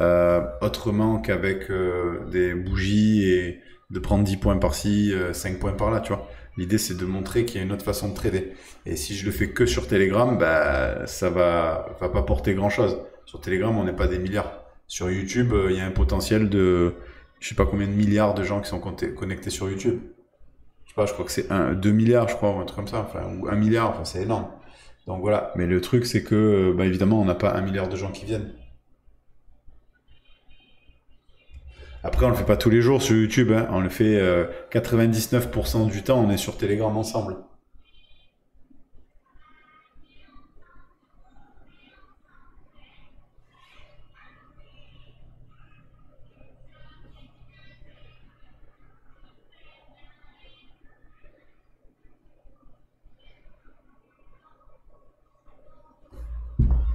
Euh, autrement qu'avec euh, des bougies et de prendre dix points par-ci, euh, cinq points par-là, tu vois. L'idée, c'est de montrer qu'il y a une autre façon de trader. Et si je le fais que sur Telegram, bah, ça va, va pas porter grand-chose. Sur Telegram, on n'est pas des milliards. Sur YouTube, il euh, y a un potentiel de je sais pas combien de milliards de gens qui sont connectés sur YouTube. Je sais pas, je crois que c'est deux milliards, je crois, ou un truc comme ça, enfin, ou un milliard, enfin, c'est énorme. Donc voilà. Mais le truc, c'est que, bah, évidemment, on n'a pas un milliard de gens qui viennent. Après, on le fait pas tous les jours sur YouTube, hein. On le fait euh, quatre-vingt-dix-neuf pour cent du temps, on est sur Telegram ensemble.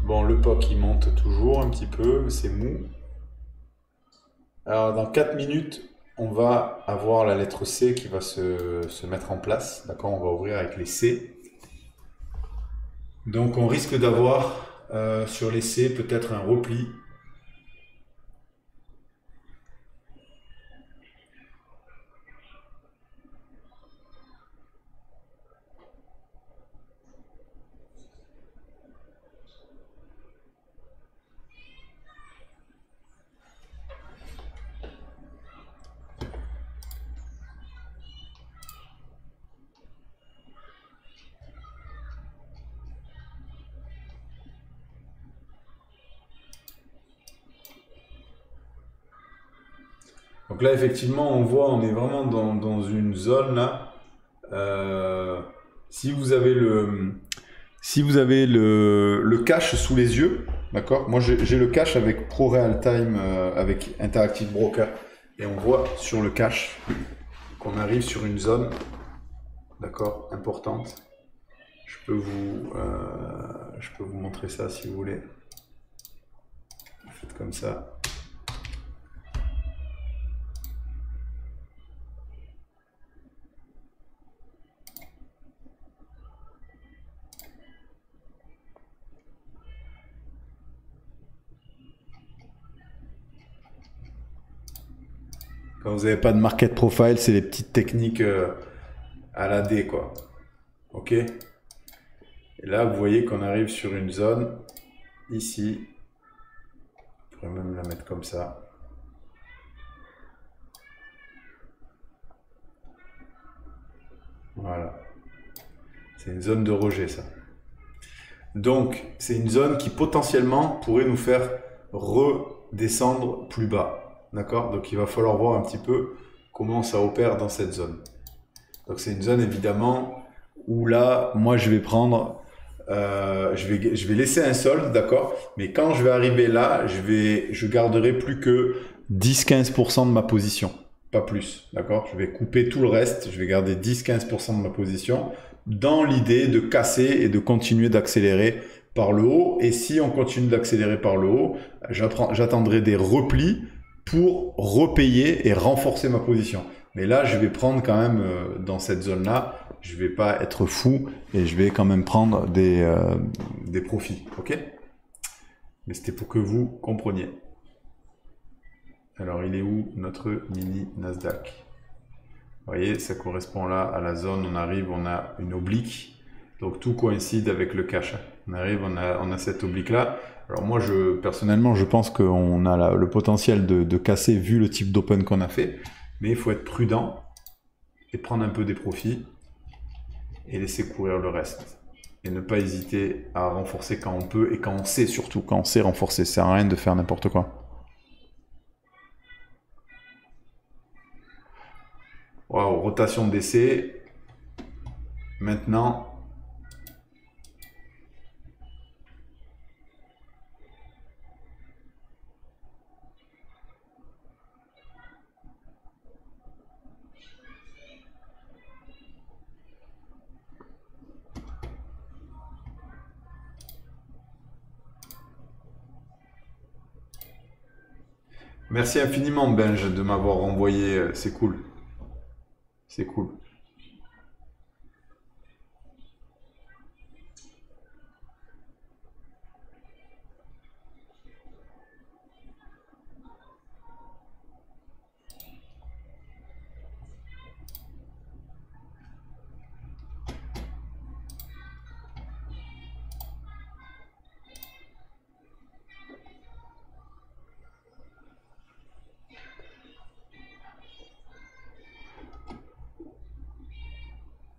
Bon, le P O C il monte toujours un petit peu, mais c'est mou. Alors, dans quatre minutes, on va avoir la lettre C qui va se, se mettre en place. D'accord? On va ouvrir avec les C. Donc, on risque d'avoir euh, sur les C peut-être un repli. Donc là, effectivement, on voit, on est vraiment dans, dans une zone là. Euh, si vous avez le, si vous avez le, le cash sous les yeux, d'accord. Moi, j'ai le cash avec ProRealTime, euh, avec Interactive Broker, et on voit sur le cash qu'on arrive sur une zone, d'accord, importante. Je peux vous, euh, je peux vous montrer ça si vous voulez. Faites comme ça. Quand vous n'avez pas de market profile, c'est les petites techniques à la D, quoi. Ok? Et là, vous voyez qu'on arrive sur une zone, ici. Je pourrais même la mettre comme ça. Voilà. C'est une zone de rejet, ça. Donc, c'est une zone qui potentiellement pourrait nous faire redescendre plus bas. D'accord? Donc, il va falloir voir un petit peu comment ça opère dans cette zone. Donc, c'est une zone, évidemment, où là, moi, je vais prendre... Euh, je, vais, je vais laisser un solde, d'accord? Mais quand je vais arriver là, je, vais, je garderai plus que dix à quinze pour cent de ma position. Pas plus, d'accord? Je vais couper tout le reste. Je vais garder dix à quinze pour cent de ma position dans l'idée de casser et de continuer d'accélérer par le haut. Et si on continue d'accélérer par le haut, j'attendrai des replis pour repayer et renforcer ma position. Mais là, je vais prendre quand même euh, dans cette zone-là, je ne vais pas être fou et je vais quand même prendre des, euh, des profits. Ok? Mais c'était pour que vous compreniez. Alors, il est où notre mini Nasdaq? Vous voyez, ça correspond là à la zone. On arrive, on a une oblique. Donc, tout coïncide avec le cash. On arrive, on a, on a cette oblique-là. Alors, moi, je, personnellement, je pense qu'on a la, le potentiel de, de casser vu le type d'open qu'on a fait. Mais il faut être prudent et prendre un peu des profits et laisser courir le reste. Et ne pas hésiter à renforcer quand on peut et quand on sait, surtout quand on sait renforcer. Ça ne sert à rien de faire n'importe quoi. Wow, rotation d'essai. Maintenant. Merci infiniment, Benj, de m'avoir renvoyé. C'est cool. C'est cool.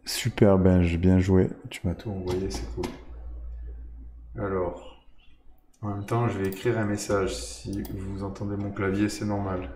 Super Benj, bien joué. Tu m'as tout envoyé, c'est cool. Alors, en même temps, je vais écrire un message. Si vous entendez mon clavier, c'est normal.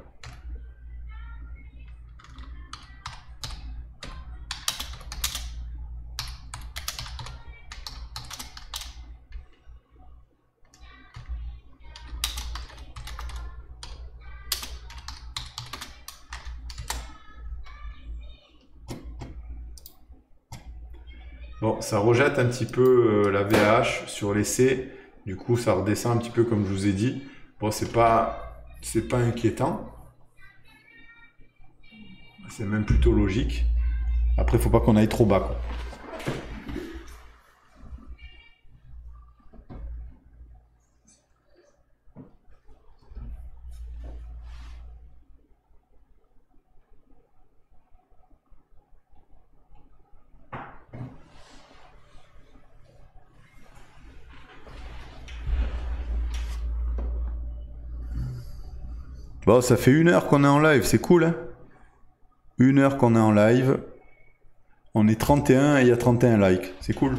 Bon, ça rejette un petit peu euh, la V H sur l'essai. Du coup, ça redescend un petit peu comme je vous ai dit. Bon, c'est pas, c'est pas inquiétant. C'est même plutôt logique. Après, il faut pas qu'on aille trop bas, quoi. Bon, ça fait une heure qu'on est en live, c'est cool, hein? Une heure qu'on est en live. On est trente et un et il y a trente et un likes, c'est cool.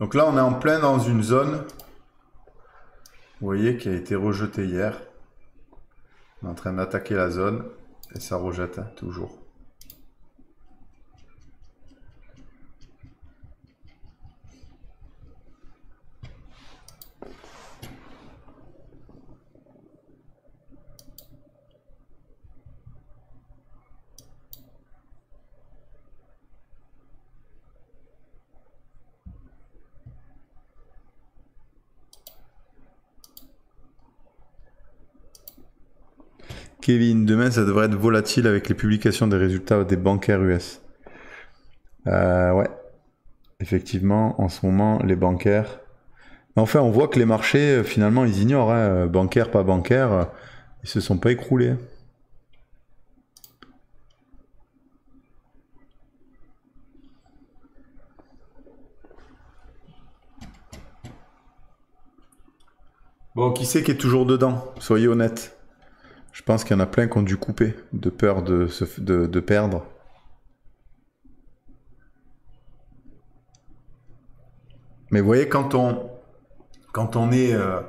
Donc là, on est en plein dans une zone, vous voyez, qui a été rejetée hier. On est en train d'attaquer la zone et ça rejette, hein, toujours. Kevin, demain ça devrait être volatile avec les publications des résultats des bancaires U S. Euh, ouais, effectivement, en ce moment, les bancaires... Enfin, on voit que les marchés, finalement, ils ignorent, hein, bancaire, pas bancaire. Ils se sont pas écroulés. Bon, qui c'est qui est toujours dedans? Soyez honnête. Je pense qu'il y en a plein qui ont dû couper de peur de, se, de, de perdre. Mais vous voyez, quand on, quand on est euh,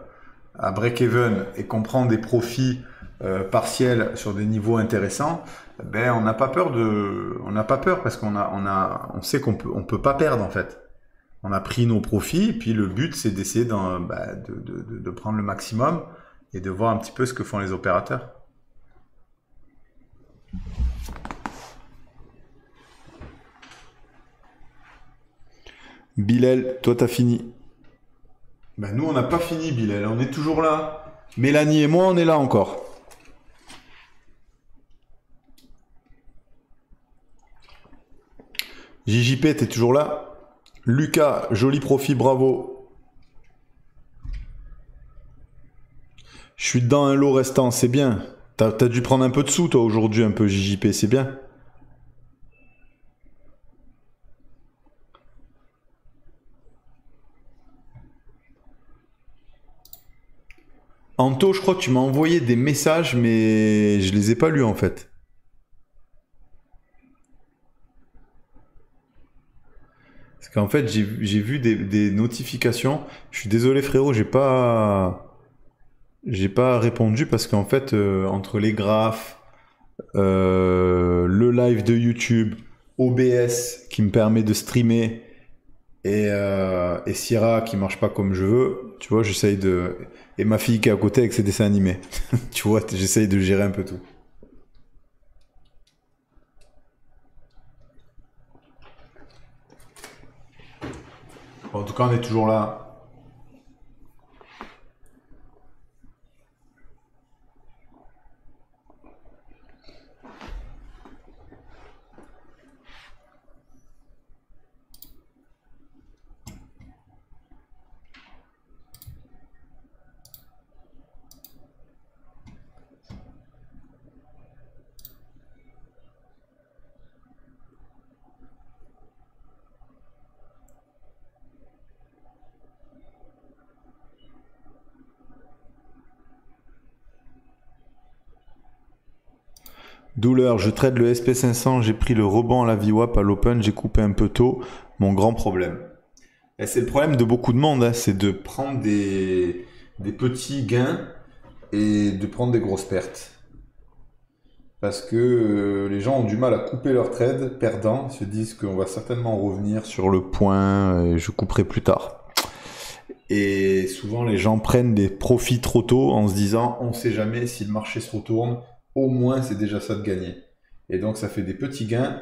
à break-even et qu'on prend des profits euh, partiels sur des niveaux intéressants, ben, on n'a pas peur de, on n'a pas peur parce qu'on a, on a, on sait qu'on peut, on peut pas perdre en fait. On a pris nos profits, et puis le but, c'est d'essayer bah, de, de, de prendre le maximum et de voir un petit peu ce que font les opérateurs. Bilal, toi, t'as fini. Ben, nous, on n'a pas fini, Bilal. On est toujours là. Mélanie et moi, on est là encore. J J P, t'es toujours là? Lucas, joli profit, bravo. Je suis dans un lot restant, c'est bien. T'as t'as dû prendre un peu de sous, toi, aujourd'hui, un peu, J J P, c'est bien. Anto, je crois que tu m'as envoyé des messages, mais je les ai pas lus, en fait. En fait, j'ai vu des, des notifications. Je suis désolé, frérot, j'ai pas, j'ai pas répondu parce qu'en fait, euh, entre les graphes, euh, le live de YouTube, O B S qui me permet de streamer et, euh, et Sierra qui marche pas comme je veux, tu vois, j'essaye de. Et ma fille qui est à côté avec ses dessins animés, tu vois, j'essaye de gérer un peu tout. En tout cas, on est toujours là. Douleur, je trade le S P cinq cents, j'ai pris le rebond à la V WAP à l'open, j'ai coupé un peu tôt, mon grand problème. Et c'est le problème de beaucoup de monde, hein, c'est de prendre des, des petits gains et de prendre des grosses pertes. Parce que euh, les gens ont du mal à couper leur trade perdant, ils se disent qu'on va certainement revenir sur le point et je couperai plus tard. Et souvent les gens prennent des profits trop tôt en se disant on ne sait jamais si le marché se retourne. Au moins, c'est déjà ça de gagner. Et donc, ça fait des petits gains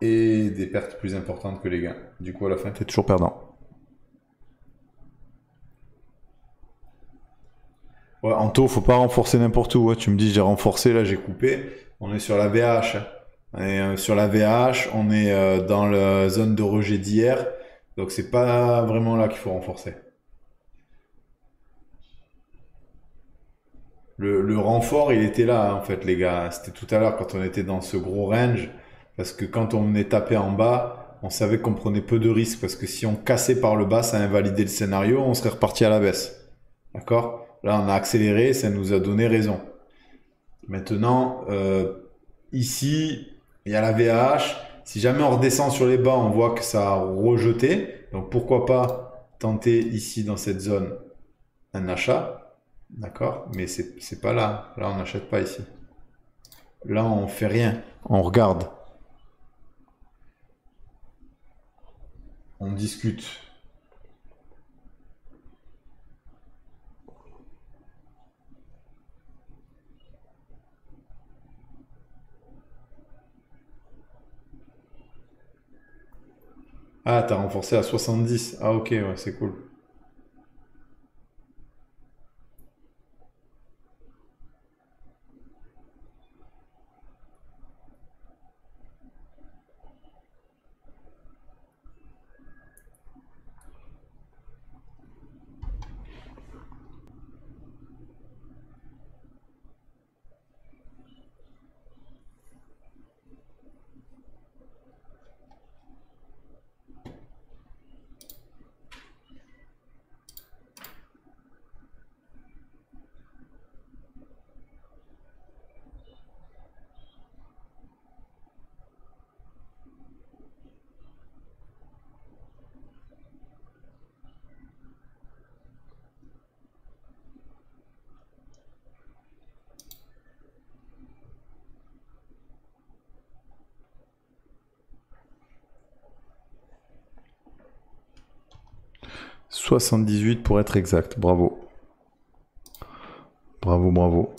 et des pertes plus importantes que les gains. Du coup, à la fin, tu es toujours perdant. Ouais, Anto, faut pas renforcer n'importe où. Hein. Tu me dis, j'ai renforcé, là, j'ai coupé. On est sur la V H. Hein. On est euh, sur la V H, on est euh, dans la zone de rejet d'hier. Donc, c'est pas vraiment là qu'il faut renforcer. Le, le renfort, il était là, hein, en fait, les gars. C'était tout à l'heure quand on était dans ce gros range. Parce que quand on est tapé en bas, on savait qu'on prenait peu de risques. Parce que si on cassait par le bas, ça invalidait le scénario, on serait reparti à la baisse. D'accord? Là, on a accéléré, ça nous a donné raison. Maintenant, euh, ici, il y a la V H. Si jamais on redescend sur les bas, on voit que ça a rejeté. Donc, pourquoi pas tenter ici, dans cette zone, un achat? D'accord, mais c'est pas là. Là, on n'achète pas ici. Là, on fait rien. On regarde. On discute. Ah, t'as renforcé à soixante-dix. Ah, ok, ouais, c'est cool. soixante-dix-huit pour être exact. Bravo. Bravo, bravo.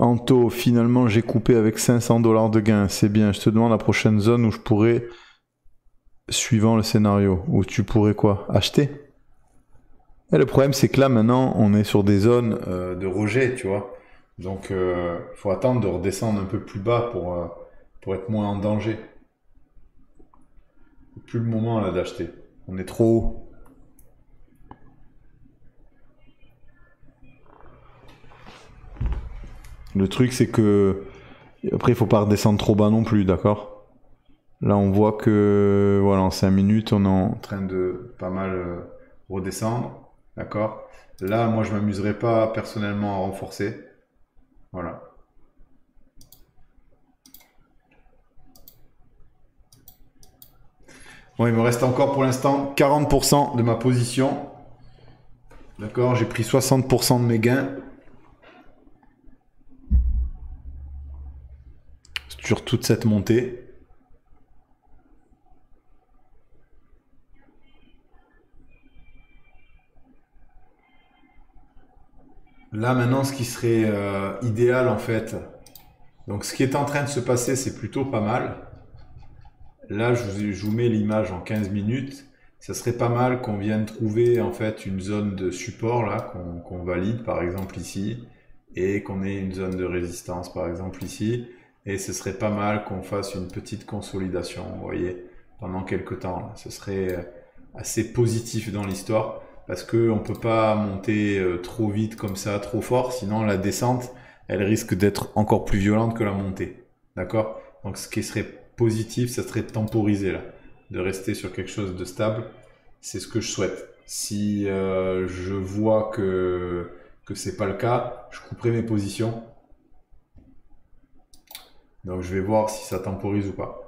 Anto, finalement j'ai coupé avec cinq cents dollars de gain, c'est bien. Je te demande la prochaine zone où je pourrais, suivant le scénario, où tu pourrais quoi? Acheter? Et le problème c'est que là maintenant on est sur des zones euh, de rejet, tu vois. Donc il euh, faut attendre de redescendre un peu plus bas pour, euh, pour être moins en danger. Plus le moment là d'acheter, on est trop haut. Le truc c'est que, après il faut pas redescendre trop bas non plus, d'accord? Là on voit que, voilà, en cinq minutes on est en train de pas mal redescendre, d'accord? Là moi je m'amuserai pas personnellement à renforcer, voilà. Bon, il me reste encore pour l'instant quarante pour cent de ma position, d'accord? J'ai pris soixante pour cent de mes gains. Sur toute cette montée. Là maintenant ce qui serait euh, idéal en fait, donc ce qui est en train de se passer c'est plutôt pas mal. Là je vous, je vous mets l'image en quinze minutes, ça serait pas mal qu'on vienne trouver en fait une zone de support là, qu'on qu'on valide par exemple ici, et qu'on ait une zone de résistance par exemple ici. Et ce serait pas mal qu'on fasse une petite consolidation, vous voyez, pendant quelques temps. Ce serait assez positif dans l'histoire parce qu'on ne peut pas monter trop vite comme ça, trop fort. Sinon, la descente, elle risque d'être encore plus violente que la montée. D'accord? Donc, ce qui serait positif, ça serait de temporiser là, de rester sur quelque chose de stable. C'est ce que je souhaite. Si euh, je vois que, que ce n'est pas le cas, je couperai mes positions. Donc je vais voir si ça temporise ou pas.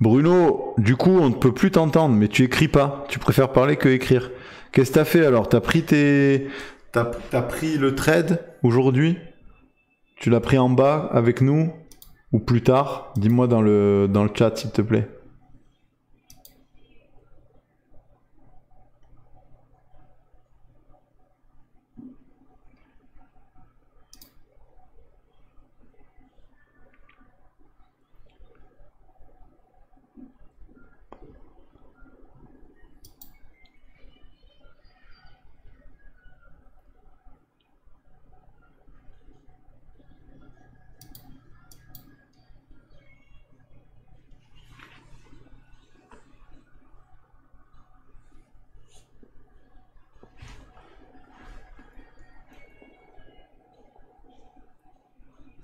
Bruno, du coup on ne peut plus t'entendre, mais tu écris pas, tu préfères parler que écrire. Qu'est-ce que t'as fait alors? T'as pris tes... T'as, t'as pris le trade aujourd'hui? Tu l'as pris en bas avec nous ou plus tard? Dis-moi dans le, dans le chat s'il te plaît.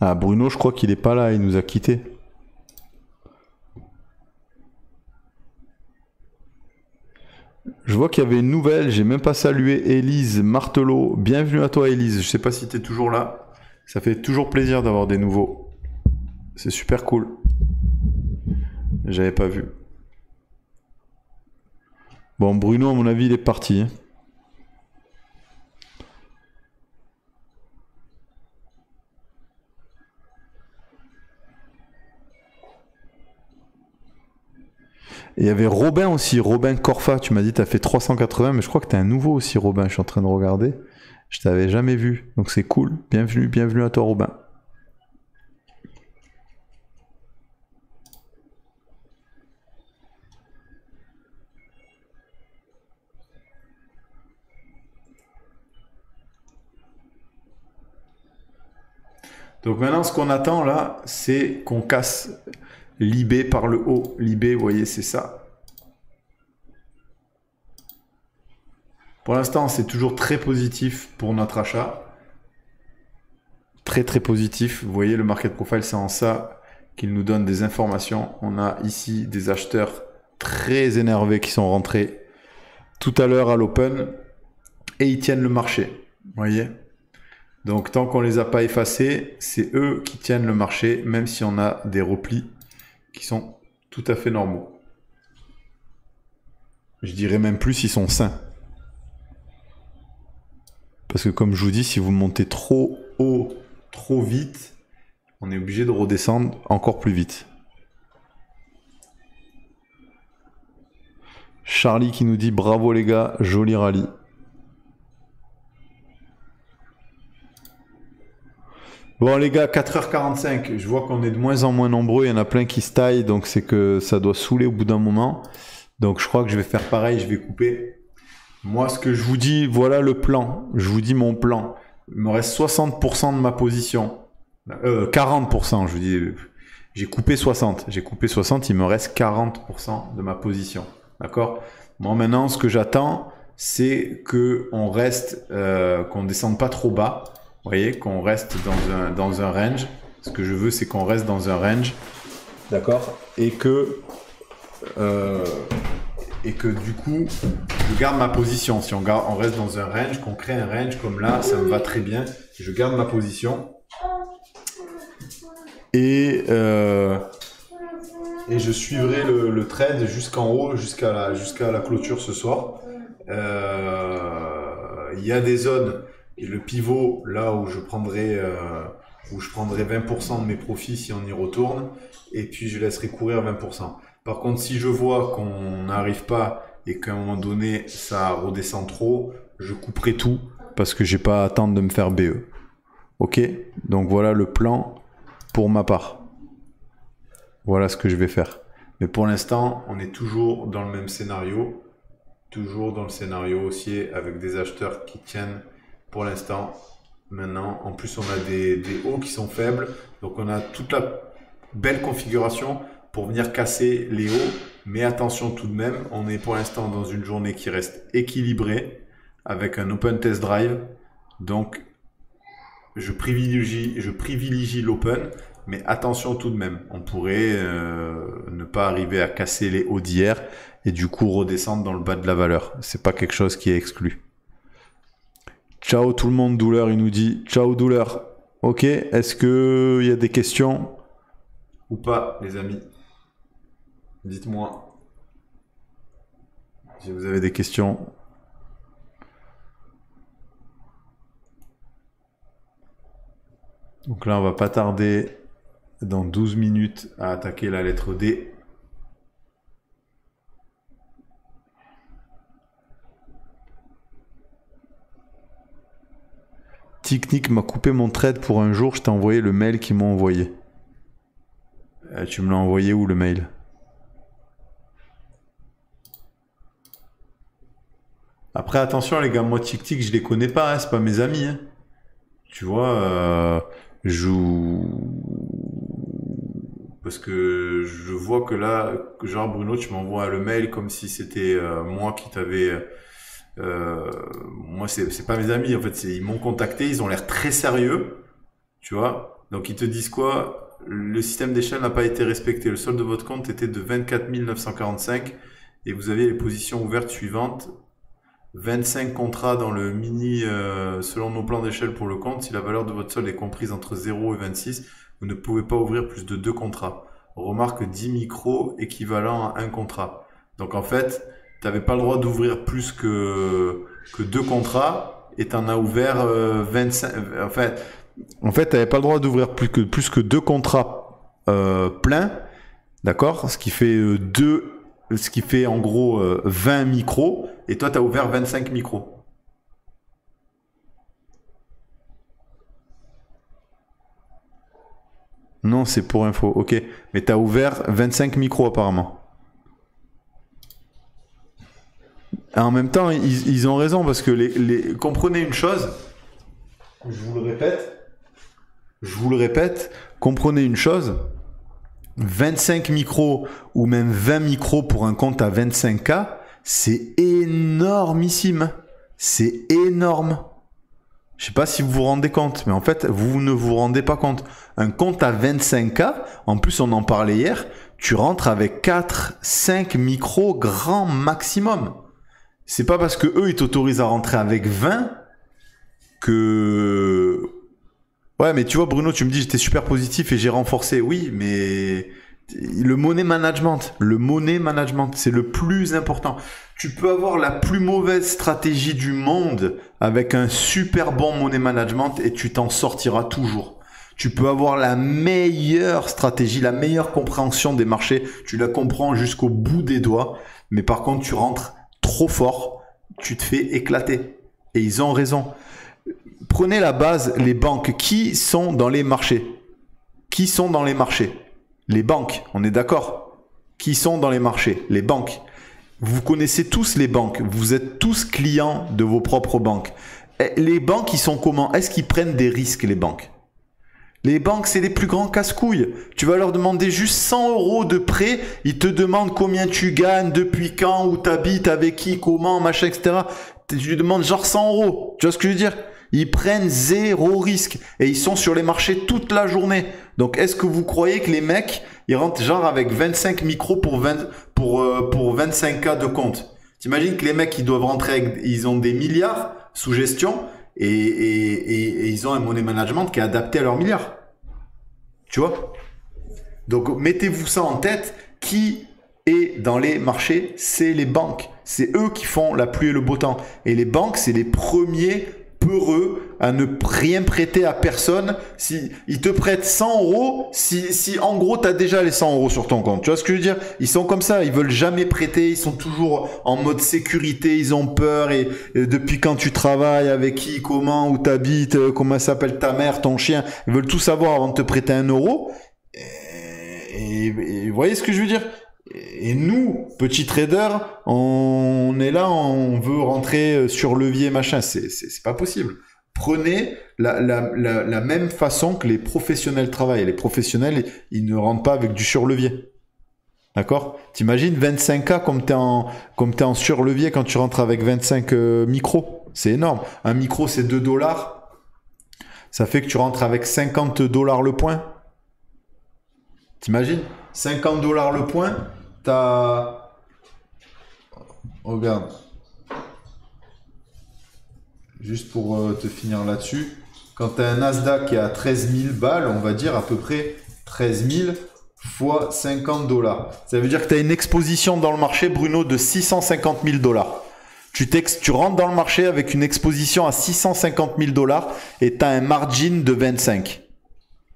Ah, Bruno, je crois qu'il n'est pas là, il nous a quittés. Je vois qu'il y avait une nouvelle, j'ai même pas salué Élise Martelot. Bienvenue à toi Élise, je sais pas si tu es toujours là. Ça fait toujours plaisir d'avoir des nouveaux. C'est super cool. J'avais pas vu. Bon, Bruno, à mon avis, il est parti. Et il y avait Robin aussi, Robin Corfa, tu m'as dit tu as fait trois cent quatre-vingts, mais je crois que tu as un nouveau aussi Robin, je suis en train de regarder, je t'avais jamais vu, donc c'est cool, bienvenue, bienvenue à toi Robin. Donc maintenant ce qu'on attend là, c'est qu'on casse Libé par le haut. Libé, vous voyez, c'est ça. Pour l'instant, c'est toujours très positif pour notre achat. Très, très positif. Vous voyez, le market profile, c'est en ça qu'il nous donne des informations. On a ici des acheteurs très énervés qui sont rentrés tout à l'heure à l'open et ils tiennent le marché. Vous voyez ? Donc, tant qu'on les a pas effacés, c'est eux qui tiennent le marché, même si on a des replis qui sont tout à fait normaux. Je dirais même plus, ils sont sains. Parce que comme je vous dis, si vous montez trop haut, trop vite, on est obligé de redescendre encore plus vite. Charlie qui nous dit bravo les gars, joli rallye. Bon les gars, quatre heures quarante-cinq, je vois qu'on est de moins en moins nombreux, il y en a plein qui se taillent, donc c'est que ça doit saouler au bout d'un moment. Donc je crois que je vais faire pareil, je vais couper. Moi ce que je vous dis, voilà le plan, je vous dis mon plan. Il me reste soixante pour cent de ma position, euh, quarante pour cent je vous dis, j'ai coupé soixante, j'ai coupé soixante, il me reste quarante pour cent de ma position, d'accord? Moi maintenant ce que j'attends, c'est qu'on reste, euh, qu'on ne descende pas trop bas. Vous voyez, qu'on reste dans un, dans un range. Ce que je veux, c'est qu'on reste dans un range. D'accord. Et que, euh, et que du coup, je garde ma position. Si on, garde, on reste dans un range, qu'on crée un range comme là, ça me va très bien. Je garde ma position. Et, euh, et je suivrai le, le trade jusqu'en haut, jusqu'à la, jusqu'à la clôture ce soir. Euh, il y a des zones... Et le pivot, là où je prendrai, euh, où je prendrai vingt pour cent de mes profits si on y retourne, et puis je laisserai courir vingt pour cent. Par contre, si je vois qu'on n'arrive pas et qu'à un moment donné, ça redescend trop, je couperai tout parce que j'ai pas à attendre de me faire B E. Ok? Donc voilà le plan pour ma part. Voilà ce que je vais faire. Mais pour l'instant, on est toujours dans le même scénario, toujours dans le scénario haussier avec des acheteurs qui tiennent. Pour l'instant, maintenant, en plus, on a des, des hauts qui sont faibles. Donc, on a toute la belle configuration pour venir casser les hauts. Mais attention tout de même, on est pour l'instant dans une journée qui reste équilibrée avec un open test drive. Donc, je privilégie, je privilégie l'open. Mais attention tout de même, on pourrait euh, ne pas arriver à casser les hauts d'hier et du coup redescendre dans le bas de la valeur. C'est pas quelque chose qui est exclu. Ciao tout le monde, douleur, il nous dit. Ciao douleur. Ok, est-ce qu'il y a des questions ou pas, les amis? Dites-moi si vous avez des questions. Donc là, on va pas tarder dans douze minutes à attaquer la lettre D. TickNick m'a coupé mon trade pour un jour, je t'ai envoyé le mail qu'ils m'ont envoyé. Euh, tu me l'as envoyé où le mail? Après attention les gars, moi TickNick je les connais pas, hein, c'est pas mes amis. Hein. Tu vois, euh, je... Parce que je vois que là, genre Bruno tu m'envoies le mail comme si c'était euh, moi qui t'avais... Euh... Euh, moi c'est pas mes amis en fait, ils m'ont contacté, ils ont l'air très sérieux, tu vois, donc ils te disent quoi? Le système d'échelle n'a pas été respecté, le solde de votre compte était de vingt-quatre mille neuf cent quarante-cinq et vous aviez les positions ouvertes suivantes: vingt-cinq contrats dans le mini euh, selon nos plans d'échelle pour le compte. Si la valeur de votre solde est comprise entre zéro et vingt-six, vous ne pouvez pas ouvrir plus de deux contrats. Remarque dix micros équivalent à un contrat. Donc en fait tu n'avais pas le droit d'ouvrir plus que, que deux contrats et tu en as ouvert euh, vingt-cinq. En fait, en fait tu n'avais pas le droit d'ouvrir plus que, plus que deux contrats euh, pleins, d'accord? Ce qui fait euh, deux, ce qui fait en gros euh, vingt micros et toi tu as ouvert vingt-cinq micros. Non, c'est pour info, ok. Mais tu as ouvert vingt-cinq micros apparemment. En même temps, ils, ils ont raison parce que les, les... comprenez une chose, je vous le répète, je vous le répète, comprenez une chose, vingt-cinq micros ou même vingt micros pour un compte à vingt-cinq K, c'est énormissime. C'est énorme. Je sais pas si vous vous rendez compte, mais en fait, vous ne vous rendez pas compte. Un compte à vingt-cinq K, en plus on en parlait hier, tu rentres avec quatre, cinq micros grand maximum. C'est pas parce que eux ils t'autorisent à rentrer avec vingt que... Ouais, mais tu vois Bruno, tu me dis j'étais super positif et j'ai renforcé. Oui, mais le money management, le money management, c'est le plus important. Tu peux avoir la plus mauvaise stratégie du monde avec un super bon money management et tu t'en sortiras toujours. Tu peux avoir la meilleure stratégie, la meilleure compréhension des marchés, tu la comprends jusqu'au bout des doigts, mais par contre tu rentres trop fort, tu te fais éclater. Et ils ont raison. Prenez la base, les banques. Qui sont dans les marchés? Qui sont dans les marchés? Les banques, on est d'accord? Qui sont dans les marchés? Les banques. Vous connaissez tous les banques. Vous êtes tous clients de vos propres banques. Les banques, ils sont comment? Est-ce qu'ils prennent des risques, les banques? Les banques, c'est les plus grands casse-couilles. Tu vas leur demander juste cent euros de prêt. Ils te demandent combien tu gagnes, depuis quand, où t'habites, avec qui, comment, machin, et cetera. Tu lui demandes genre cent euros. Tu vois ce que je veux dire? Ils prennent zéro risque et ils sont sur les marchés toute la journée. Donc, est-ce que vous croyez que les mecs, ils rentrent genre avec vingt-cinq micros pour, vingt, pour, euh, pour vingt-cinq K de compte? T'imagines que les mecs, ils doivent rentrer avec, ils ont des milliards sous gestion et, et, et, et ils ont un money management qui est adapté à leurs milliards. Tu vois? Donc, mettez-vous ça en tête. Qui est dans les marchés? C'est les banques. C'est eux qui font la pluie et le beau temps. Et les banques, c'est les premiers peureux à ne rien prêter à personne. Si ils te prêtent cent euros, si, si en gros tu as déjà les cent euros sur ton compte, tu vois ce que je veux dire? Ils sont comme ça, ils veulent jamais prêter, ils sont toujours en mode sécurité, ils ont peur. Et, et depuis quand tu travailles, avec qui, comment, où t'habites, comment s'appelle ta mère, ton chien, ils veulent tout savoir avant de te prêter un euro. Et, et vous voyez ce que je veux dire? Et nous, petits traders, on est là, on veut rentrer sur levier, machin. C'est pas possible. Prenez la, la, la, la même façon que les professionnels travaillent. Les professionnels, ils ne rentrent pas avec du surlevier. D'accord? T'imagines vingt-cinq K comme t'es en, comme t'es en surlevier quand tu rentres avec vingt-cinq micros. C'est énorme. Un micro, c'est deux dollars. Ça fait que tu rentres avec cinquante dollars le point. T'imagines? cinquante dollars le point. T'as... Regarde. Juste pour te finir là-dessus. Quand tu as un Nasdaq qui est à treize mille balles, on va dire à peu près treize mille fois cinquante dollars. Ça veut dire que tu as une exposition dans le marché, Bruno, de six cent cinquante mille dollars. Tu, tu rentres dans le marché avec une exposition à six cent cinquante mille dollars et tu as un margin de vingt-cinq.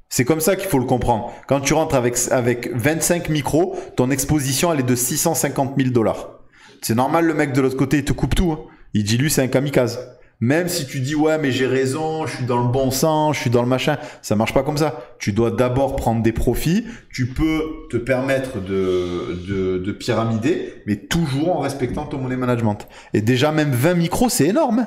C'est comme ça qu'il faut le comprendre. Quand tu rentres avec, avec vingt-cinq micros, ton exposition, elle est de six cent cinquante mille dollars. C'est normal, le mec de l'autre côté, il te coupe tout. Hein. Il dit, lui, c'est un kamikaze. Même si tu dis, ouais, mais j'ai raison, je suis dans le bon sens, je suis dans le machin, ça marche pas comme ça. Tu dois d'abord prendre des profits. Tu peux te permettre de, de, de pyramider, mais toujours en respectant ton money management. Et déjà, même vingt micros, c'est énorme.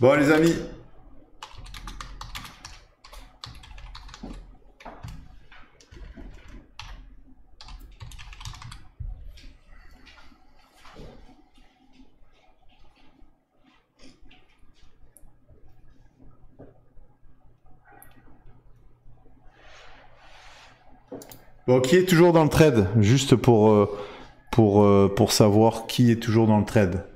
Bon les amis, bon, qui est toujours dans le trade? Juste pour, pour, pour savoir qui est toujours dans le trade.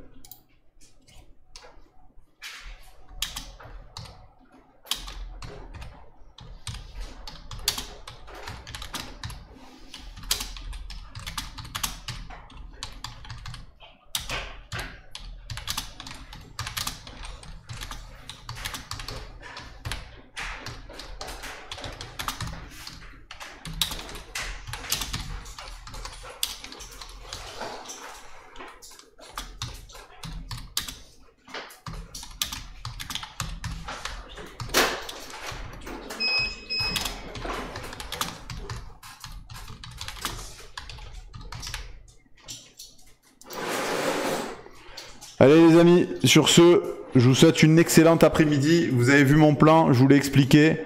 Allez les amis, sur ce, je vous souhaite une excellente après-midi. Vous avez vu mon plan, je vous l'ai expliqué.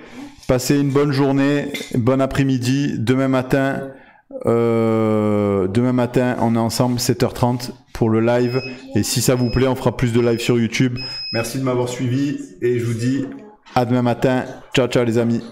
Passez une bonne journée, bon après-midi. Demain matin, euh, demain matin, on est ensemble sept heures trente pour le live. Et si ça vous plaît, on fera plus de live sur YouTube. Merci de m'avoir suivi et je vous dis à demain matin. Ciao, ciao les amis.